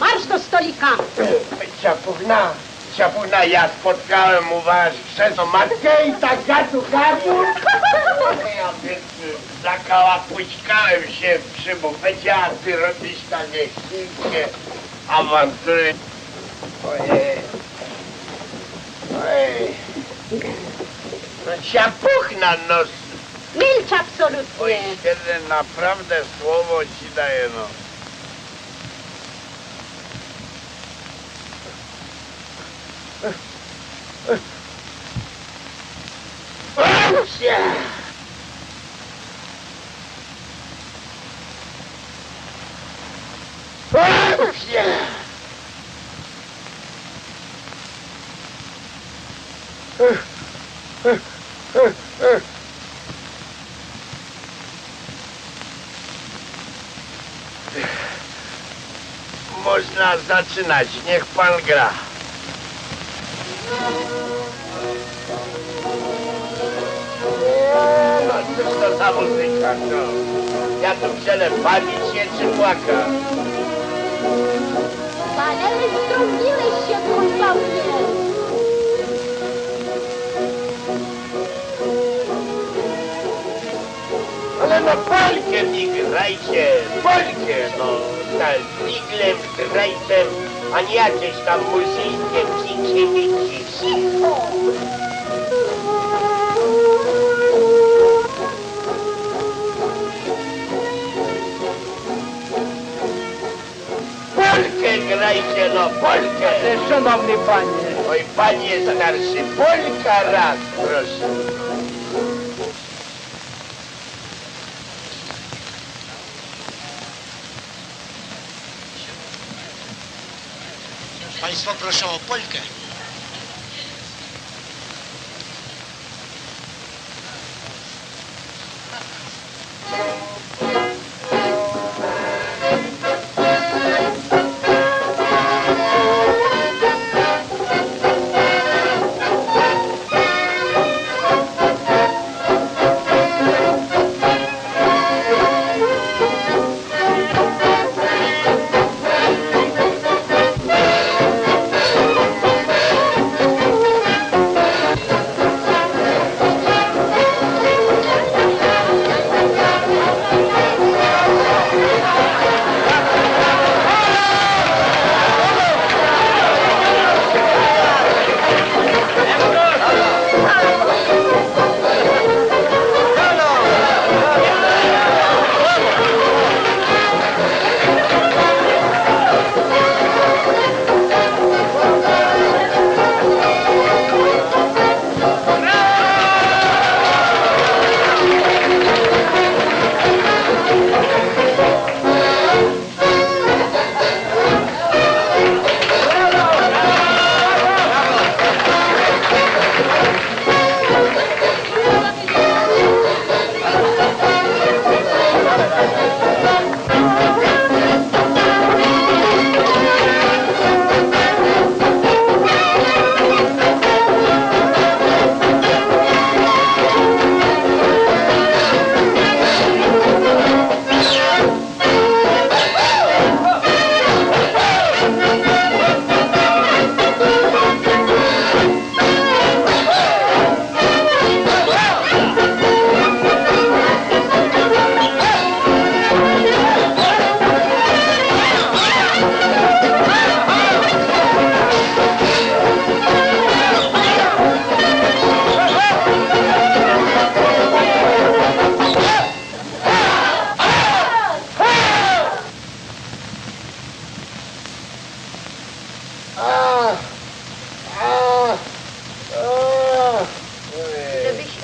Marsz do stolika. Ciapuchna. Ciapuchna, ja spotkałem u was przez matkę i tak gadu gadu. Ja więc zakałapućkałem się przy bufecie, a ty robisz takie chińskie awantury. Ojej. Ojej. No ciapuchna nos. Milcz absolutnie. Oj, kiedy naprawdę słowo ci daje no. Można zaczynać, niech pan gra. No cóż to za muzyka, no. Ja tu wcielę bawić się czy płakać. Walery, strumiłeś się zupełnie. Ale no polkiem i grajcie, polkiem, no. Na figlem, grajcem, a nie jakieś tam muzyjskie kikiewiki. Cicho! Grajcie no, Polkę! Szanowny panie! Oj, panie starszy, Polka raz, proszę! Państwo proszę o Polkę!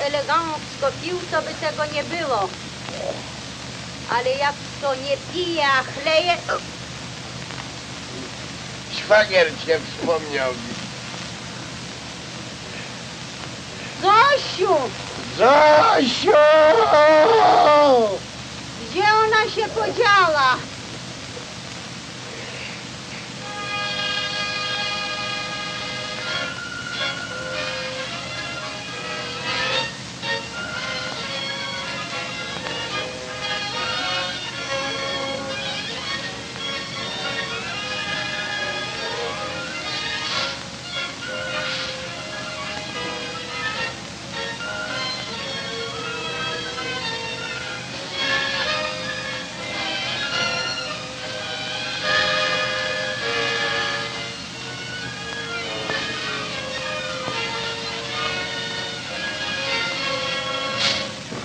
elegancko pił, to by tego nie było. Ale jak to nie pije, a chleje... Szwagier cię wspomniał. Zosiu! Zosiu! Gdzie ona się podziała?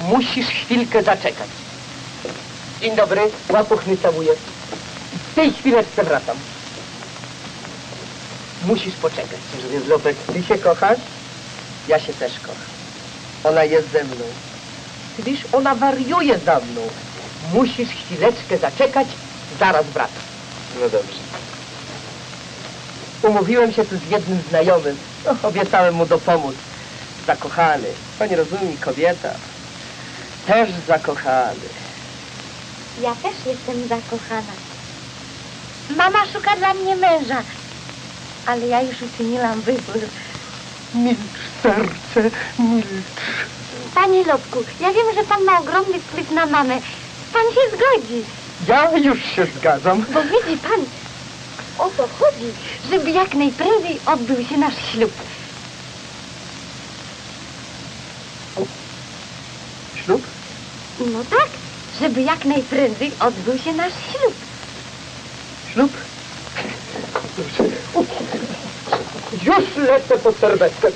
Musisz chwilkę zaczekać. Dzień dobry, łapuchny całuję. W tej chwileczce wracam. Musisz poczekać. Czyżby Grzybek, ty się kochasz? Ja się też kocham. Ona jest ze mną. Widzisz, ona wariuje za mną. Musisz chwileczkę zaczekać, zaraz wracam. No dobrze. Umówiłem się tu z jednym znajomym. No, obiecałem mu dopomóc. Zakochany. Pani rozumie, kobieta. Też zakochany. Ja też jestem zakochana. Mama szuka dla mnie męża, ale ja już uczyniłam wybór. Milcz, serce, milcz. Panie Lopku, ja wiem, że pan ma ogromny wpływ na mamę. Pan się zgodzi. Ja już się zgadzam. Bo widzi pan, o to chodzi, żeby jak najprędzej odbył się nasz ślub. Ślub? No tak, żeby jak najprędzej odbył się nasz ślub. Ślub? Już lecę po serwetkę.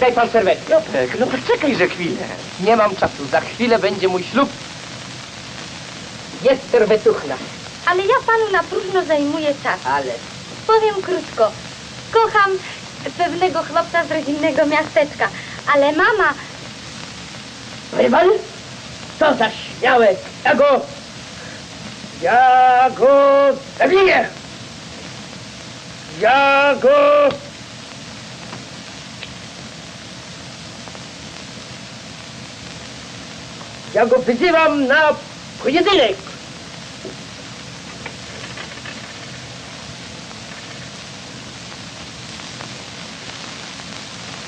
Daj pan serwetkę. Lopek, no poczekaj, że chwilę. Nie mam czasu, za chwilę będzie mój ślub. Jest serwetuchna. Ale ja panu na próżno zajmuję czas. Ale? Powiem krótko. Kocham pewnego chłopca z rodzinnego miasteczka, ale mama... Rywal? To za śmiałe! Ja go... Ja go zabiję! Ja go... Ja go wyzywam na pojedynek!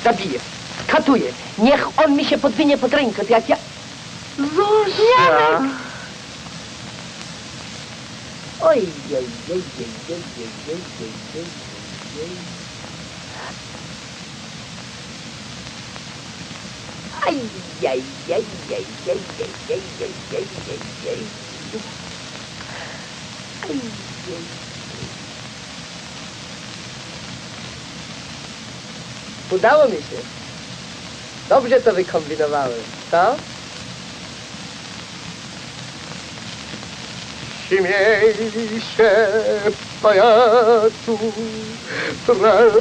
Zabiję! Katuję. Niech on mi się podwinie pod rękę, to jak ja... Zosia! Oj, jej, jej, jej, jej, jej, jej, jej, jej. Aj, jej, jej, jej, jej, jej, jej, jej, jej, jej, jej. Aj, jej. Udało mi się. Dobrze to wykombinowałem, co? Śmiej się, pajacu, trel.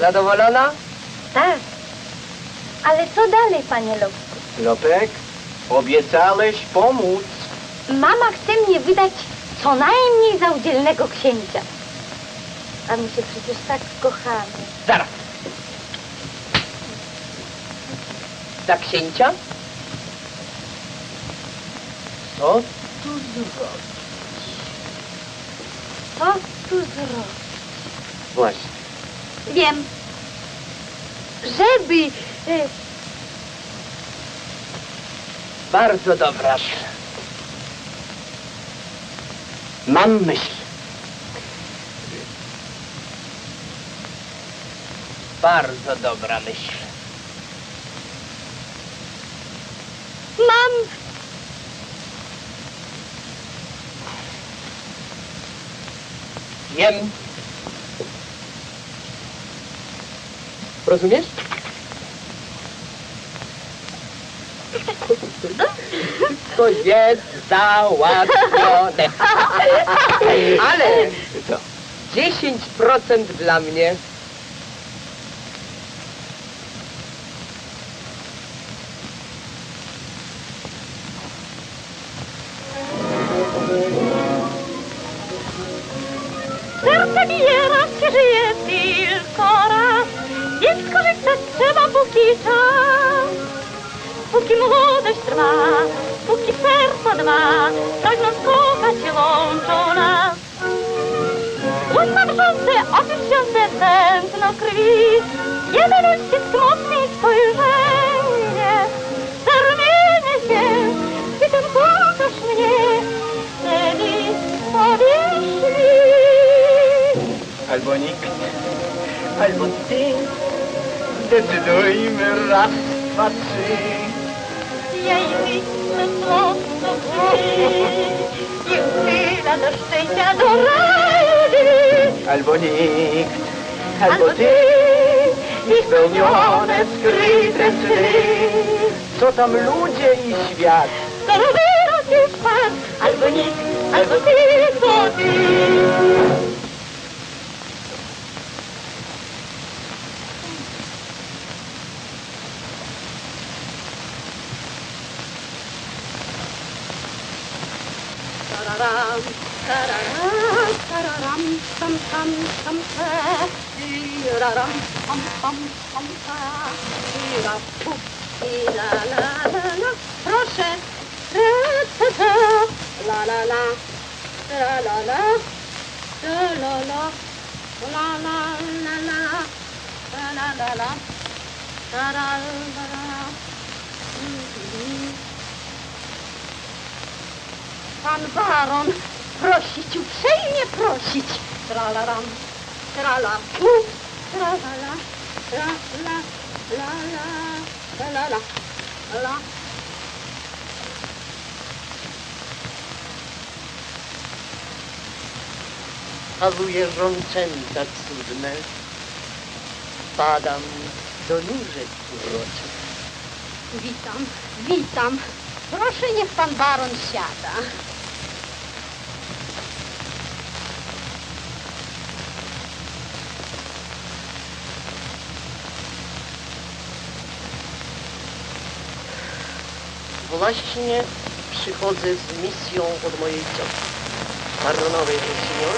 Zadowolona? Tak. Ale co dalej, panie Lopku? Lopek, obiecałeś pomóc. Mama chce mnie wydać co najmniej za udzielnego księcia. A my się przecież tak kochamy. Zaraz. Za księcia? Co tu zrobić? Co tu zrobić? Właśnie. Wiem, żeby... Y... Bardzo dobra. Mam myśl. Bardzo dobra myśl. Mam... Wiem. Rozumiesz? To jest załatwione. Ale co? dziesięć procent dla mnie. Serce mi raz się żyje tylko raz, więc korzystać trzeba póki czas. Póki młodość trwa, póki serca dwa, pragnąc kochać się łączą nas. Łatwa wrzący, oczy wsiące tętno krwi, jeden uścisk mocnych spojrzenie. Zarmienie się, gdy ten pokaż mnie, wtedy powiesz mi. Albo nikt, albo ty, zdecydujmy raz, dwa, trzy. Ja i ty na mocno i chwila do szczęścia, do rady. Albo nikt, albo, albo ty, i spełnione, skryte sny. Co tam ludzie i świat? To robią się pan, albo nikt, albo ty, to ty. Proszę. La la la. La la la. La la la. La la la la. La la la la. La la la. Pan baron prosić, uprzejmie prosić. Tralaram, tralam, tralala, tralala, tralala, tralala. Chawuję żączęta cudne, padam do nóżek uroczych. Witam, witam. Proszę, niech pan baron siada. Właśnie przychodzę z misją od mojej cioci, Baronowej de Rossignol,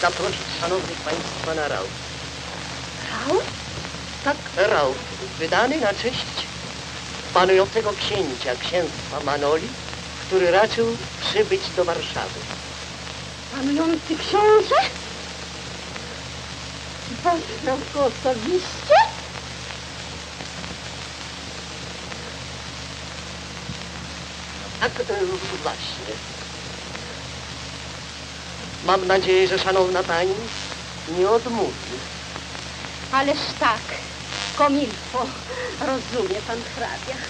zaprosić szanownych państwa na raut. Raut? Tak, raut, wydany na cześć panującego księcia, księstwa Manoli, który raczył przybyć do Warszawy. Panujący książę? Poznał go osobiście? Tak, właśnie. Mam nadzieję, że szanowna pani nie odmówi. Ależ tak, komilfo. Rozumie pan hrabia.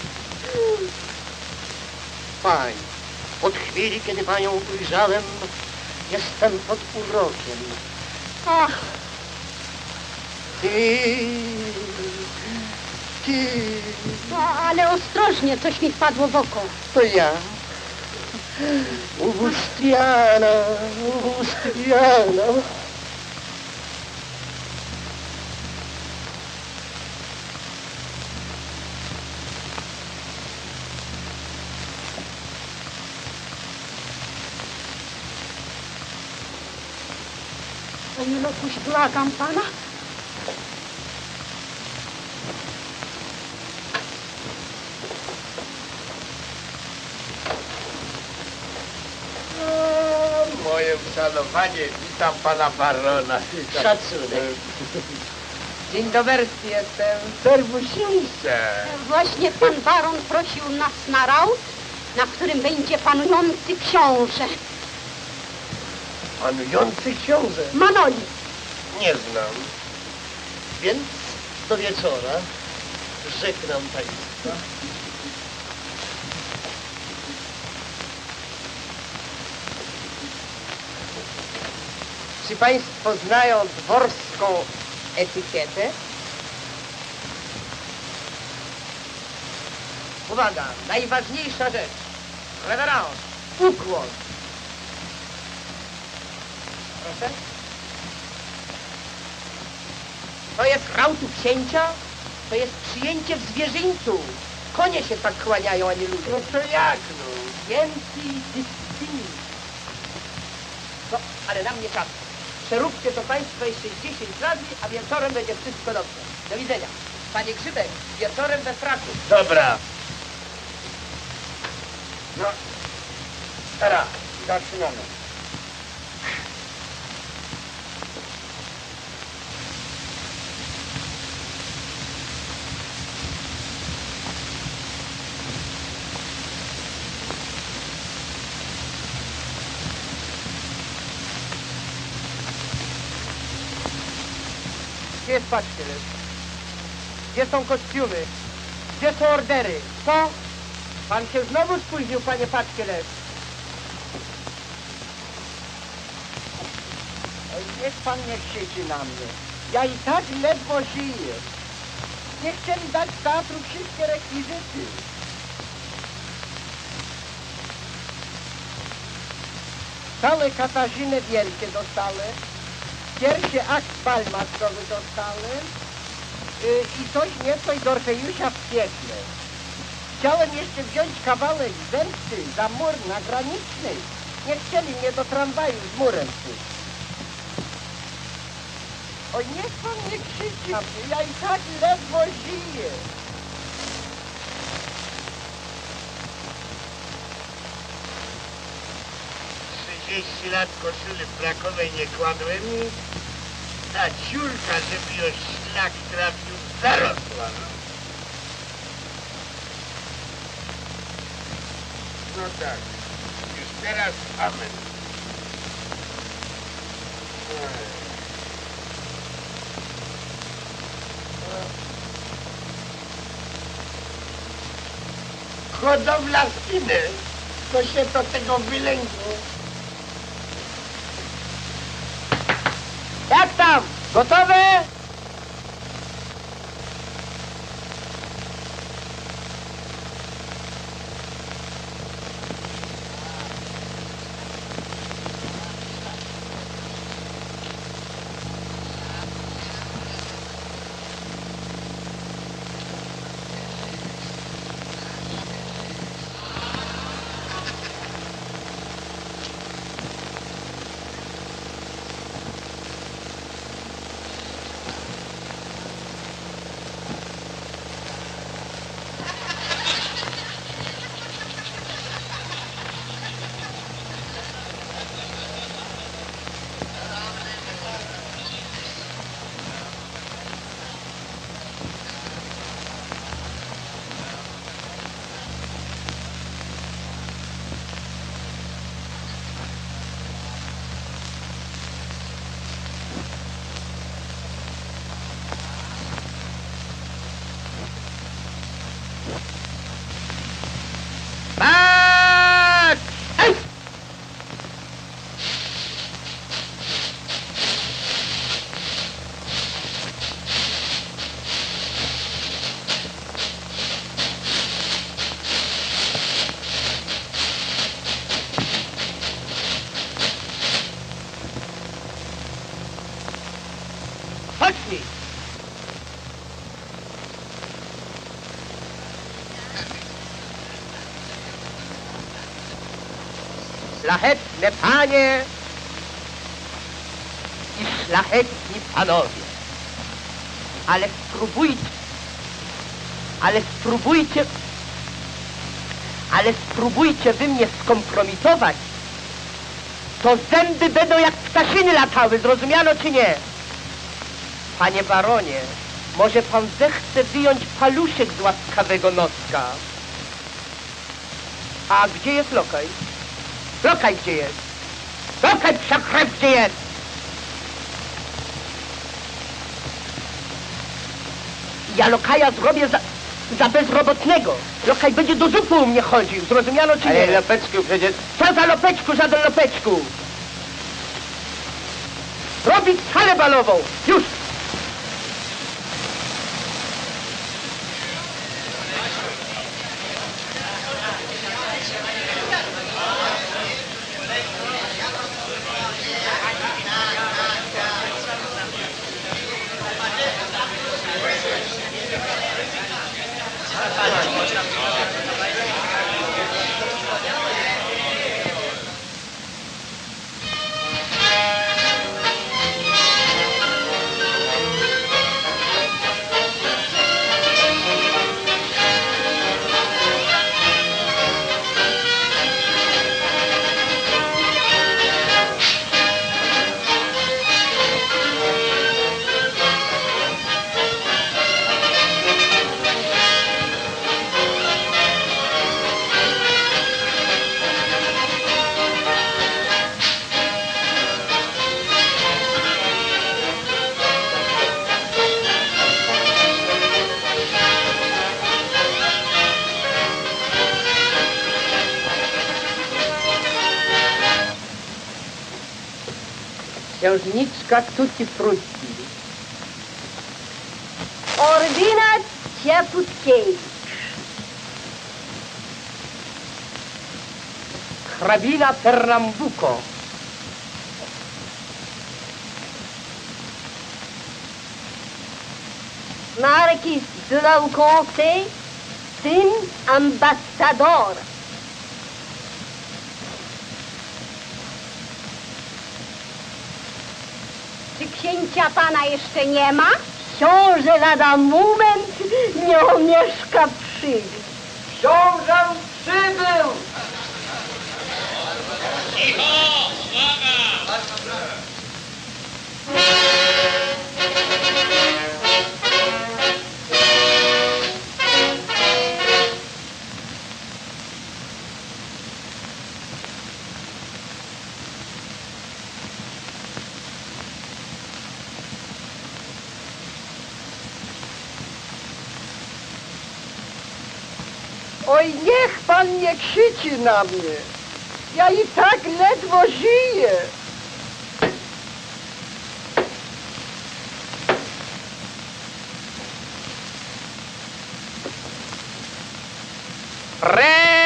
Pani, od chwili, kiedy panią ujrzałem, jestem pod urokiem. Ach! Ty... Ty... No, ale ostrożnie, coś mi wpadło w oko. To ja. Ugustiana, Ugustiana. Panie Lokuś, błagam pana. O, moje uszanowanie, witam pana barona. Szacunek. Dzień dobry, jestem. Serwusińce. Właśnie pan baron prosił nas na raut, na którym będzie panujący książę. Panujący książę? Manoli. Nie znam. Więc do wieczora żegnam państwa. Czy Państwo znają dworską etykietę? Uwaga, najważniejsza rzecz. Reverence, ukłon. Proszę. To jest rautu księcia, to jest przyjęcie w zwierzyńcu. Konie się tak kłaniają, a nie ludzie. No to jak, no? Więcej dyscypliny. No, ale na mnie czas. Przeróbcie to Państwo jeszcze dziesięć razy, a wieczorem będzie wszystko dobrze. Do widzenia. Panie Grzybek, wieczorem we fraku. Dobra. No, teraz zaczynamy. Gdzie jest paczkiel? Gdzie są kostiumy? Gdzie są ordery? Co? Pan się znowu spóźnił, panie paczkieler. Niech pan nie krzyczy na mnie. Ja i tak ledwo żyję. Nie chcieli dać z teatru wszystkie rekwizyty. Całe Katarzynę Wielkie dostałem. Pierwszy akt bal maskowy dostałem. Yy, I coś nieco i Dorfejusia w piekle. Chciałem jeszcze wziąć kawałek zemsty za mur nagraniczny. Nie chcieli mnie do tramwaju z murem pójść. O, niech pan nie krzyczy na mnie, ja i tak ledwo żyję. trzydzieści lat koszuli brakowej nie kładłem i ta ciurka, żeby ją szlak trafił, zarosła. No tak, już teraz amen. Hodowla spiny, to się do tego wylęgło. Jak tam? Gotowe? Szlachetne panie i szlachetni panowie, ale spróbujcie, ale spróbujcie, ale spróbujcie wy mnie skompromitować, to zęby będą jak ptaszyny latały, zrozumiano czy nie? Panie baronie, może pan zechce wyjąć paluszek z łaskawego noska? A gdzie jest lokaj? Lokaj gdzie jest? Lokaj przekręt gdzie jest? Ja lokaja zrobię za, za bezrobotnego. Lokaj będzie do zupy u mnie chodził, zrozumiano czy nie? Ale Lopeczku przecież... Co za Lopeczku, żaden Lopeczku? Robić salę balową! Już! Księżniczka Tutti-Frutti. Ordynat Cieputkiewicz. Hrabina Pernambuco. Marquis de la Conte, syn ambasador. Księcia pana jeszcze nie ma? Książę lada moment nie omieszka przybyć. Książę przybył! Cicho! Oj, niech pan nie krzyczy na mnie. Ja i tak ledwo żyję. Rewerens!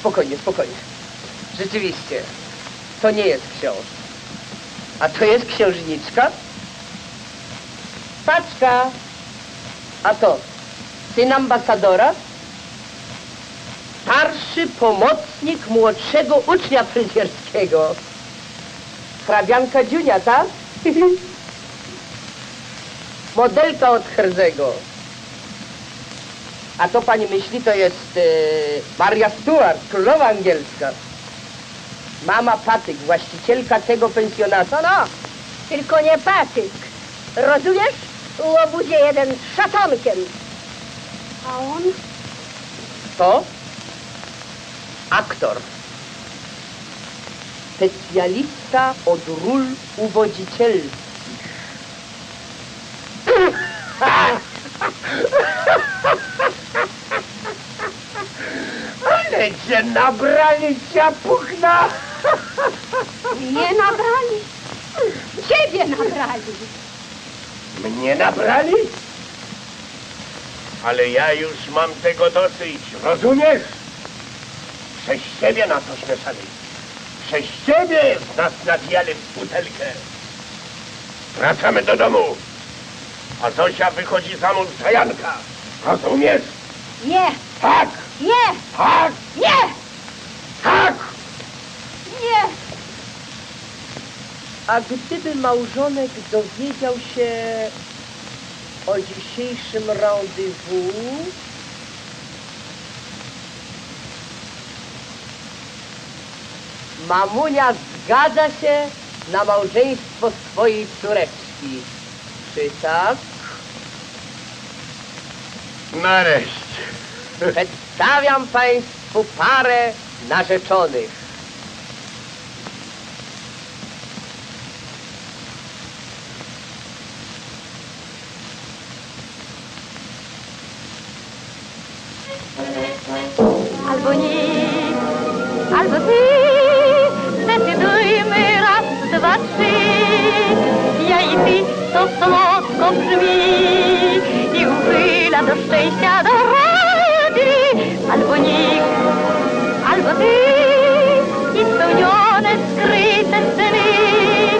Spokojnie, spokojnie. Rzeczywiście, to nie jest książę. A to jest księżniczka? Paczka! A to syn ambasadora? Starszy pomocnik młodszego ucznia fryzjerskiego. Hrabianka Dziunia, tak? Modelka od Herzego. A to pani myśli, to jest e, Maria Stuart, królowa angielska. Mama Patyk, właścicielka tego pensjonatu. No, no, tylko nie Patyk. Rozumiesz? Łobudzie jeden z szatonkiem. A on? To? Aktor. Specjalista od ról uwodzicielskich. Ale cię nabrali, ciapuchna! Mnie nabrali? Ciebie nabrali! Mnie nabrali? Ale ja już mam tego dosyć, rozumiesz? Przez ciebie nas ośmieszali. Przez ciebie nas nawijali w butelkę. Wracamy do domu. A Zosia wychodzi za mąż za Janka. Rozumiesz? Nie. Tak. Nie. Tak. Nie. Tak. Nie. A gdyby małżonek dowiedział się o dzisiejszym rendezvous? Mamunia zgadza się na małżeństwo swojej córeczki. Czy tak? Nareszcie. Przedstawiam państwu parę narzeczonych. Albo nic, albo ty, zdecydujmy raz, dwa, trzy. Ja i ty, to słodko brzmi i uchyla do szczęścia, do rady. Albo nikt, albo ty, i spełnione, skryte sny.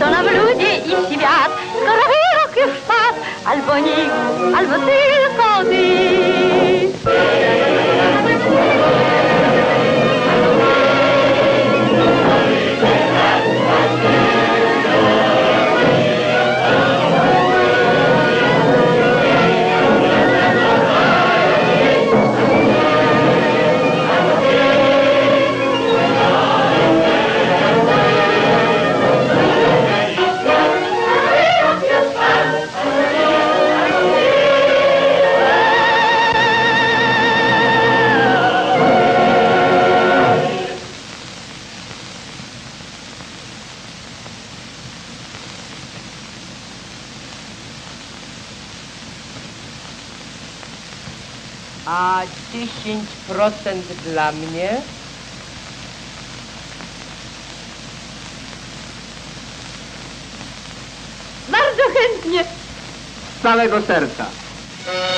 To nam ludzie i świat, skoro wyrok już padł. Albo nikt, albo tylko ty. Procent dla mnie. Bardzo chętnie. Z całego serca.